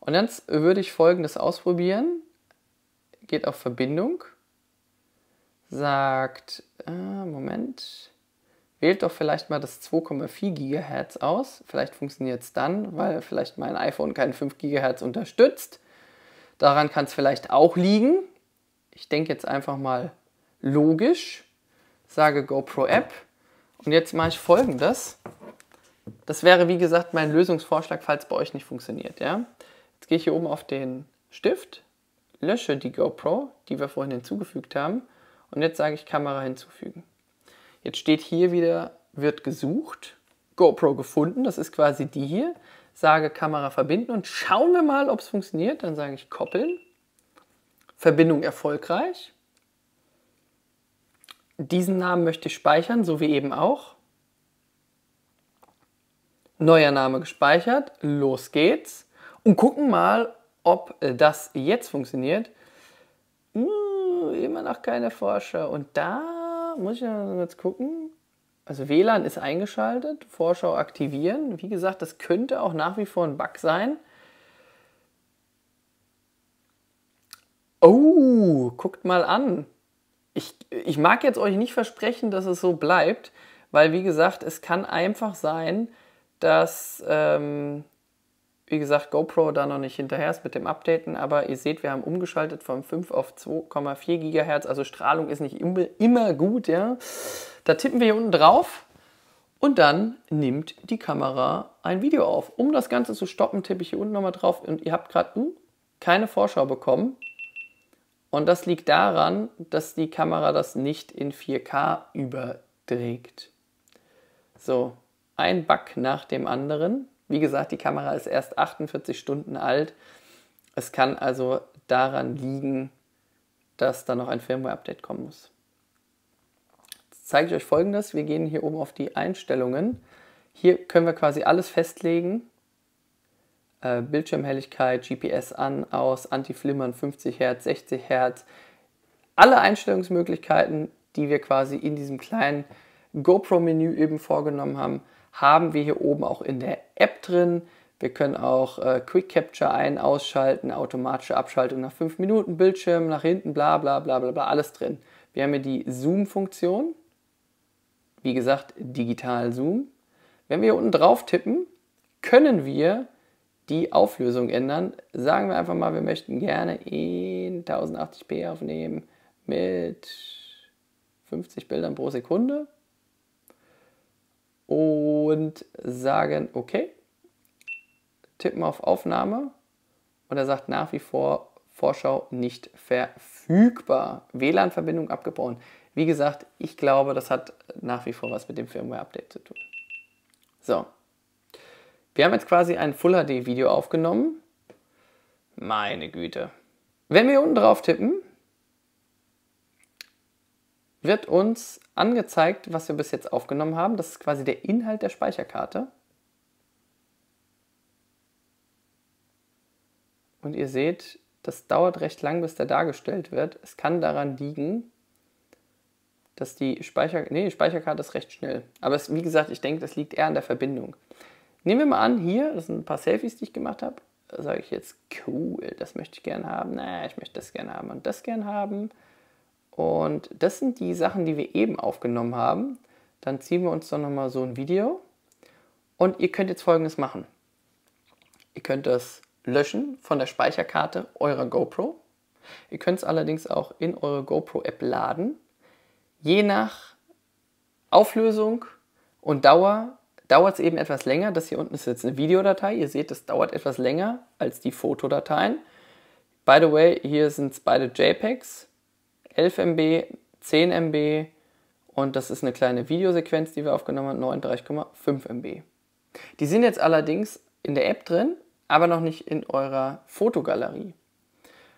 Und dann würde ich Folgendes ausprobieren. Geht auf Verbindung. Sagt, Moment, wählt doch vielleicht mal das 2,4 GHz aus. Vielleicht funktioniert es dann, weil vielleicht mein iPhone kein 5 GHz unterstützt. Daran kann es vielleicht auch liegen. Ich denke jetzt einfach mal logisch. Sage GoPro App. Und jetzt mache ich Folgendes. Das wäre, wie gesagt, mein Lösungsvorschlag, falls bei euch nicht funktioniert. Ja? Jetzt gehe ich hier oben auf den Stift, lösche die GoPro, die wir vorhin hinzugefügt haben, und jetzt sage ich Kamera hinzufügen. Jetzt steht hier wieder, wird gesucht, GoPro gefunden, das ist quasi die hier. Sage Kamera verbinden und schauen wir mal, ob es funktioniert. Dann sage ich koppeln, Verbindung erfolgreich. Diesen Namen möchte ich speichern, so wie eben auch. Neuer Name gespeichert, los geht's. Und gucken mal, ob das jetzt funktioniert. Immer noch keine Vorschau. Und da muss ich jetzt gucken. Also WLAN ist eingeschaltet, Vorschau aktivieren. Wie gesagt, das könnte auch nach wie vor ein Bug sein. Oh, guckt mal an. Ich mag jetzt euch nicht versprechen, dass es so bleibt, weil wie gesagt, es kann einfach sein, dass wie gesagt, GoPro da noch nicht hinterher ist mit dem Updaten, aber ihr seht, wir haben umgeschaltet von 5 auf 2,4 GHz, also Strahlung ist nicht immer gut, ja. Da tippen wir hier unten drauf und dann nimmt die Kamera ein Video auf. Um das Ganze zu stoppen, tippe ich hier unten nochmal drauf und ihr habt gerade keine Vorschau bekommen. Und das liegt daran, dass die Kamera das nicht in 4K überträgt. So, ein Bug nach dem anderen. Wie gesagt, die Kamera ist erst 48 Stunden alt. Es kann also daran liegen, dass da noch ein Firmware-Update kommen muss. Jetzt zeige ich euch Folgendes. Wir gehen hier oben auf die Einstellungen. Hier können wir quasi alles festlegen. Bildschirmhelligkeit, GPS an, aus, Anti-Flimmern, 50 Hertz, 60 Hertz. Alle Einstellungsmöglichkeiten, die wir quasi in diesem kleinen GoPro-Menü eben vorgenommen haben, haben wir hier oben auch in der App drin. Wir können auch Quick Capture ein-, ausschalten, automatische Abschaltung nach 5 Minuten, Bildschirm nach hinten, bla bla bla bla bla, alles drin. Wir haben hier die Zoom-Funktion, wie gesagt, digital Zoom. Wenn wir hier unten drauf tippen, können wir die Auflösung ändern. Sagen wir einfach mal, wir möchten gerne in 1080p aufnehmen mit 50 Bildern pro Sekunde. Und sagen okay, tippen auf Aufnahme und er sagt nach wie vor Vorschau nicht verfügbar, WLAN-Verbindung abgebrochen. Wie gesagt, ich glaube, das hat nach wie vor was mit dem Firmware-Update zu tun. So, wir haben jetzt quasi ein Full-HD-Video aufgenommen. Meine Güte. Wenn wir unten drauf tippen, wird uns angezeigt, was wir bis jetzt aufgenommen haben. Das ist quasi der Inhalt der Speicherkarte. Und ihr seht, das dauert recht lang, bis der dargestellt wird. Es kann daran liegen, dass die Speicherkarte ist recht schnell. Aber es, wie gesagt, ich denke, das liegt eher an der Verbindung. Nehmen wir mal an, hier, das sind ein paar Selfies, die ich gemacht habe. Da sage ich jetzt, cool, das möchte ich gerne haben. Na, ich möchte das gerne haben und das gerne haben. Und das sind die Sachen, die wir eben aufgenommen haben. Dann ziehen wir uns doch nochmal so ein Video. Und ihr könnt jetzt Folgendes machen. Ihr könnt das löschen von der Speicherkarte eurer GoPro. Ihr könnt es allerdings auch in eure GoPro-App laden. Je nach Auflösung und Dauer dauert es eben etwas länger. Das hier unten ist jetzt eine Videodatei. Ihr seht, das dauert etwas länger als die Fotodateien. By the way, hier sind es beide JPEGs. 11 MB, 10 MB und das ist eine kleine Videosequenz, die wir aufgenommen haben, 39,5 MB. Die sind jetzt allerdings in der App drin, aber noch nicht in eurer Fotogalerie.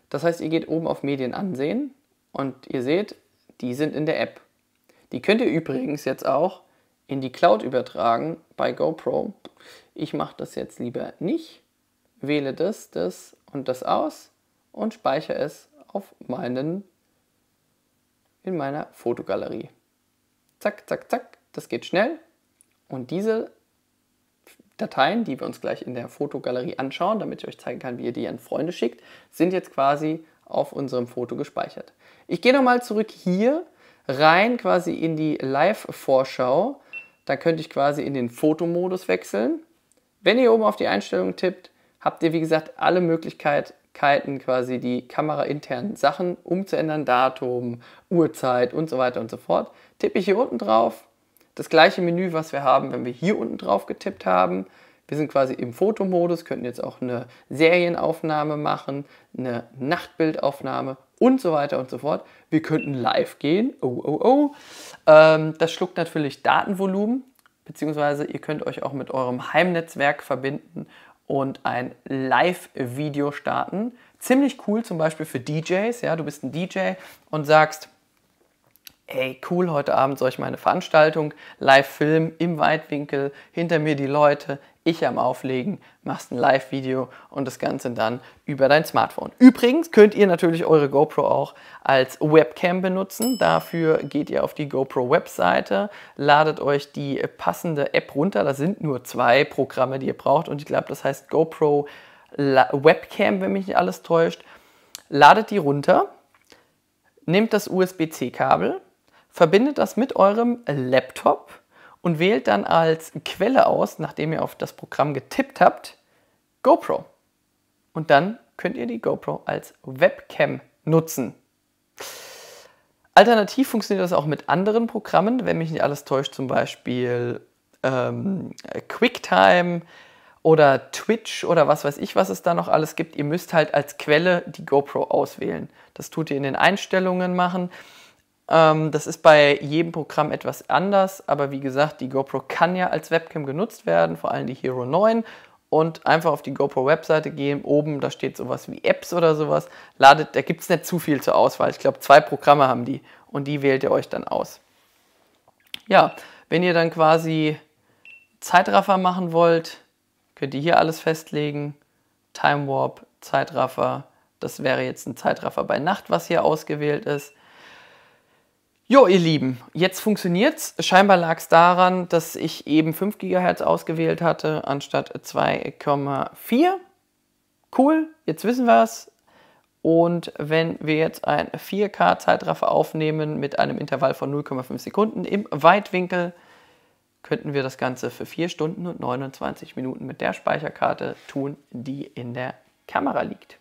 Das heißt, ihr geht oben auf Medien ansehen und ihr seht, die sind in der App. Die könnt ihr übrigens jetzt auch in die Cloud übertragen bei GoPro. Ich mache das jetzt lieber nicht, wähle das, das und das aus und speichere es auf meinen in meiner Fotogalerie. Zack, zack, zack, das geht schnell. Und diese Dateien, die wir uns gleich in der Fotogalerie anschauen, damit ich euch zeigen kann, wie ihr die an Freunde schickt, sind jetzt quasi auf unserem Foto gespeichert. Ich gehe nochmal zurück hier rein, quasi in die Live-Vorschau. Da könnte ich quasi in den Fotomodus wechseln. Wenn ihr oben auf die Einstellungen tippt, habt ihr, wie gesagt, alle Möglichkeiten, quasi die kamerainternen Sachen umzuändern, Datum, Uhrzeit und so weiter und so fort. Tippe ich hier unten drauf, das gleiche Menü, was wir haben, wenn wir hier unten drauf getippt haben. Wir sind quasi im Fotomodus, könnten jetzt auch eine Serienaufnahme machen, eine Nachtbildaufnahme und so weiter und so fort. Wir könnten live gehen. Das schluckt natürlich Datenvolumen, beziehungsweise ihr könnt euch auch mit eurem Heimnetzwerk verbinden und ein Live-Video starten. Ziemlich cool zum Beispiel für DJs. Ja, du bist ein DJ und sagst, ey, cool, heute Abend soll ich meine Veranstaltung live filmen, im Weitwinkel, hinter mir die Leute, ich am Auflegen, machst ein Live-Video und das Ganze dann über dein Smartphone. Übrigens könnt ihr natürlich eure GoPro auch als Webcam benutzen. Dafür geht ihr auf die GoPro-Webseite, ladet euch die passende App runter. Das sind nur 2 Programme, die ihr braucht und ich glaube, das heißt GoPro Webcam, wenn mich nicht alles täuscht. Ladet die runter, nehmt das USB-C-Kabel, verbindet das mit eurem Laptop und wählt dann als Quelle aus, nachdem ihr auf das Programm getippt habt, GoPro. Und dann könnt ihr die GoPro als Webcam nutzen. Alternativ funktioniert das auch mit anderen Programmen, wenn mich nicht alles täuscht, zum Beispiel QuickTime oder Twitch oder was weiß ich, was es da noch alles gibt. Ihr müsst halt als Quelle die GoPro auswählen. Das tut ihr in den Einstellungen machen. Das ist bei jedem Programm etwas anders, aber wie gesagt, die GoPro kann ja als Webcam genutzt werden, vor allem die Hero 9. Und einfach auf die GoPro-Webseite gehen, oben, da steht sowas wie Apps oder sowas, ladet, da gibt es nicht zu viel zur Auswahl. Ich glaube, 2 Programme haben die und die wählt ihr euch dann aus. Ja, wenn ihr dann quasi Zeitraffer machen wollt, könnt ihr hier alles festlegen, Time Warp, Zeitraffer, das wäre jetzt ein Zeitraffer bei Nacht, was hier ausgewählt ist. Jo, ihr Lieben, jetzt funktioniert's. Scheinbar lag es daran, dass ich eben 5 GHz ausgewählt hatte, anstatt 2,4. Cool, jetzt wissen wir es. Und wenn wir jetzt ein 4K-Zeitraffer aufnehmen mit einem Intervall von 0,5 Sekunden im Weitwinkel, könnten wir das Ganze für 4 Stunden und 29 Minuten mit der Speicherkarte tun, die in der Kamera liegt.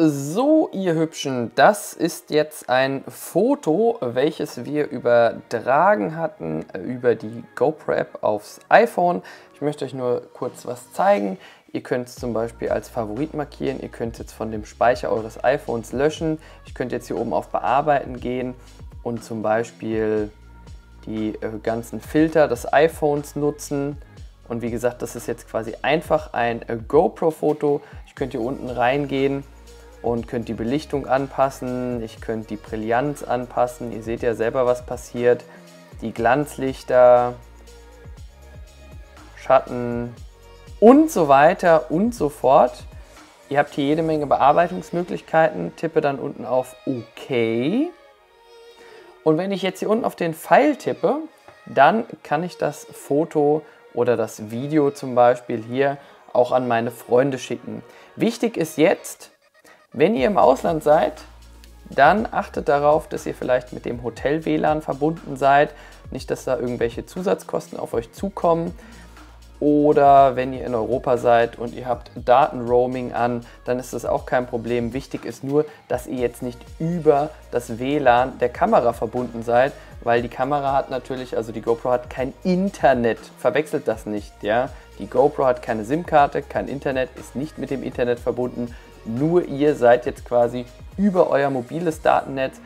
So, ihr Hübschen, das ist jetzt ein Foto, welches wir übertragen hatten über die GoPro-App aufs iPhone. Ich möchte euch nur kurz was zeigen. Ihr könnt es zum Beispiel als Favorit markieren. Ihr könnt es jetzt von dem Speicher eures iPhones löschen. Ich könnte jetzt hier oben auf Bearbeiten gehen und zum Beispiel die ganzen Filter des iPhones nutzen. Und wie gesagt, das ist jetzt quasi einfach ein GoPro-Foto. Ich könnte hier unten reingehen und könnt die Belichtung anpassen, ich könnte die Brillanz anpassen, ihr seht ja selber, was passiert, die Glanzlichter, Schatten und so weiter und so fort. Ihr habt hier jede Menge Bearbeitungsmöglichkeiten, tippe dann unten auf OK. Und wenn ich jetzt hier unten auf den Pfeil tippe, dann kann ich das Foto oder das Video zum Beispiel hier auch an meine Freunde schicken. Wichtig ist jetzt, wenn ihr im Ausland seid, dann achtet darauf, dass ihr vielleicht mit dem Hotel-WLAN verbunden seid. Nicht, dass da irgendwelche Zusatzkosten auf euch zukommen. Oder wenn ihr in Europa seid und ihr habt Datenroaming an, dann ist das auch kein Problem. Wichtig ist nur, dass ihr jetzt nicht über das WLAN der Kamera verbunden seid, weil die Kamera hat natürlich, also die GoPro hat kein Internet. Verwechselt das nicht, ja? Die GoPro hat keine SIM-Karte, kein Internet, ist nicht mit dem Internet verbunden. Nur ihr seid jetzt quasi über euer mobiles Datennetz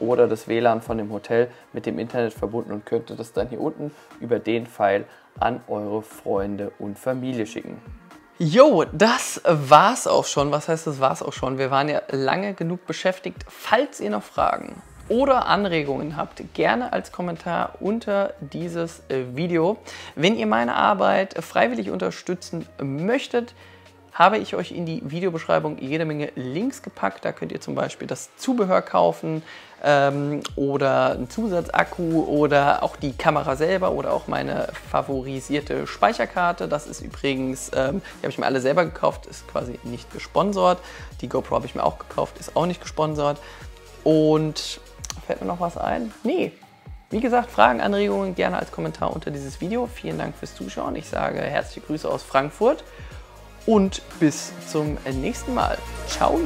oder das WLAN von dem Hotel mit dem Internet verbunden und könntet das dann hier unten über den Pfeil an eure Freunde und Familie schicken. Jo, das war's auch schon. Was heißt, das war's auch schon? Wir waren ja lange genug beschäftigt. Falls ihr noch Fragen oder Anregungen habt, gerne als Kommentar unter dieses Video. Wenn ihr meine Arbeit freiwillig unterstützen möchtet, habe ich euch in die Videobeschreibung jede Menge Links gepackt. Da könnt ihr zum Beispiel das Zubehör kaufen oder einen Zusatzakku oder auch die Kamera selber oder auch meine favorisierte Speicherkarte. Das ist übrigens, die habe ich mir alle selber gekauft, ist quasi nicht gesponsert. Die GoPro habe ich mir auch gekauft, ist auch nicht gesponsert. Und fällt mir noch was ein? Nee. Wie gesagt, Fragen, Anregungen gerne als Kommentar unter dieses Video. Vielen Dank fürs Zuschauen. Ich sage herzliche Grüße aus Frankfurt. Und bis zum nächsten Mal. Ciao.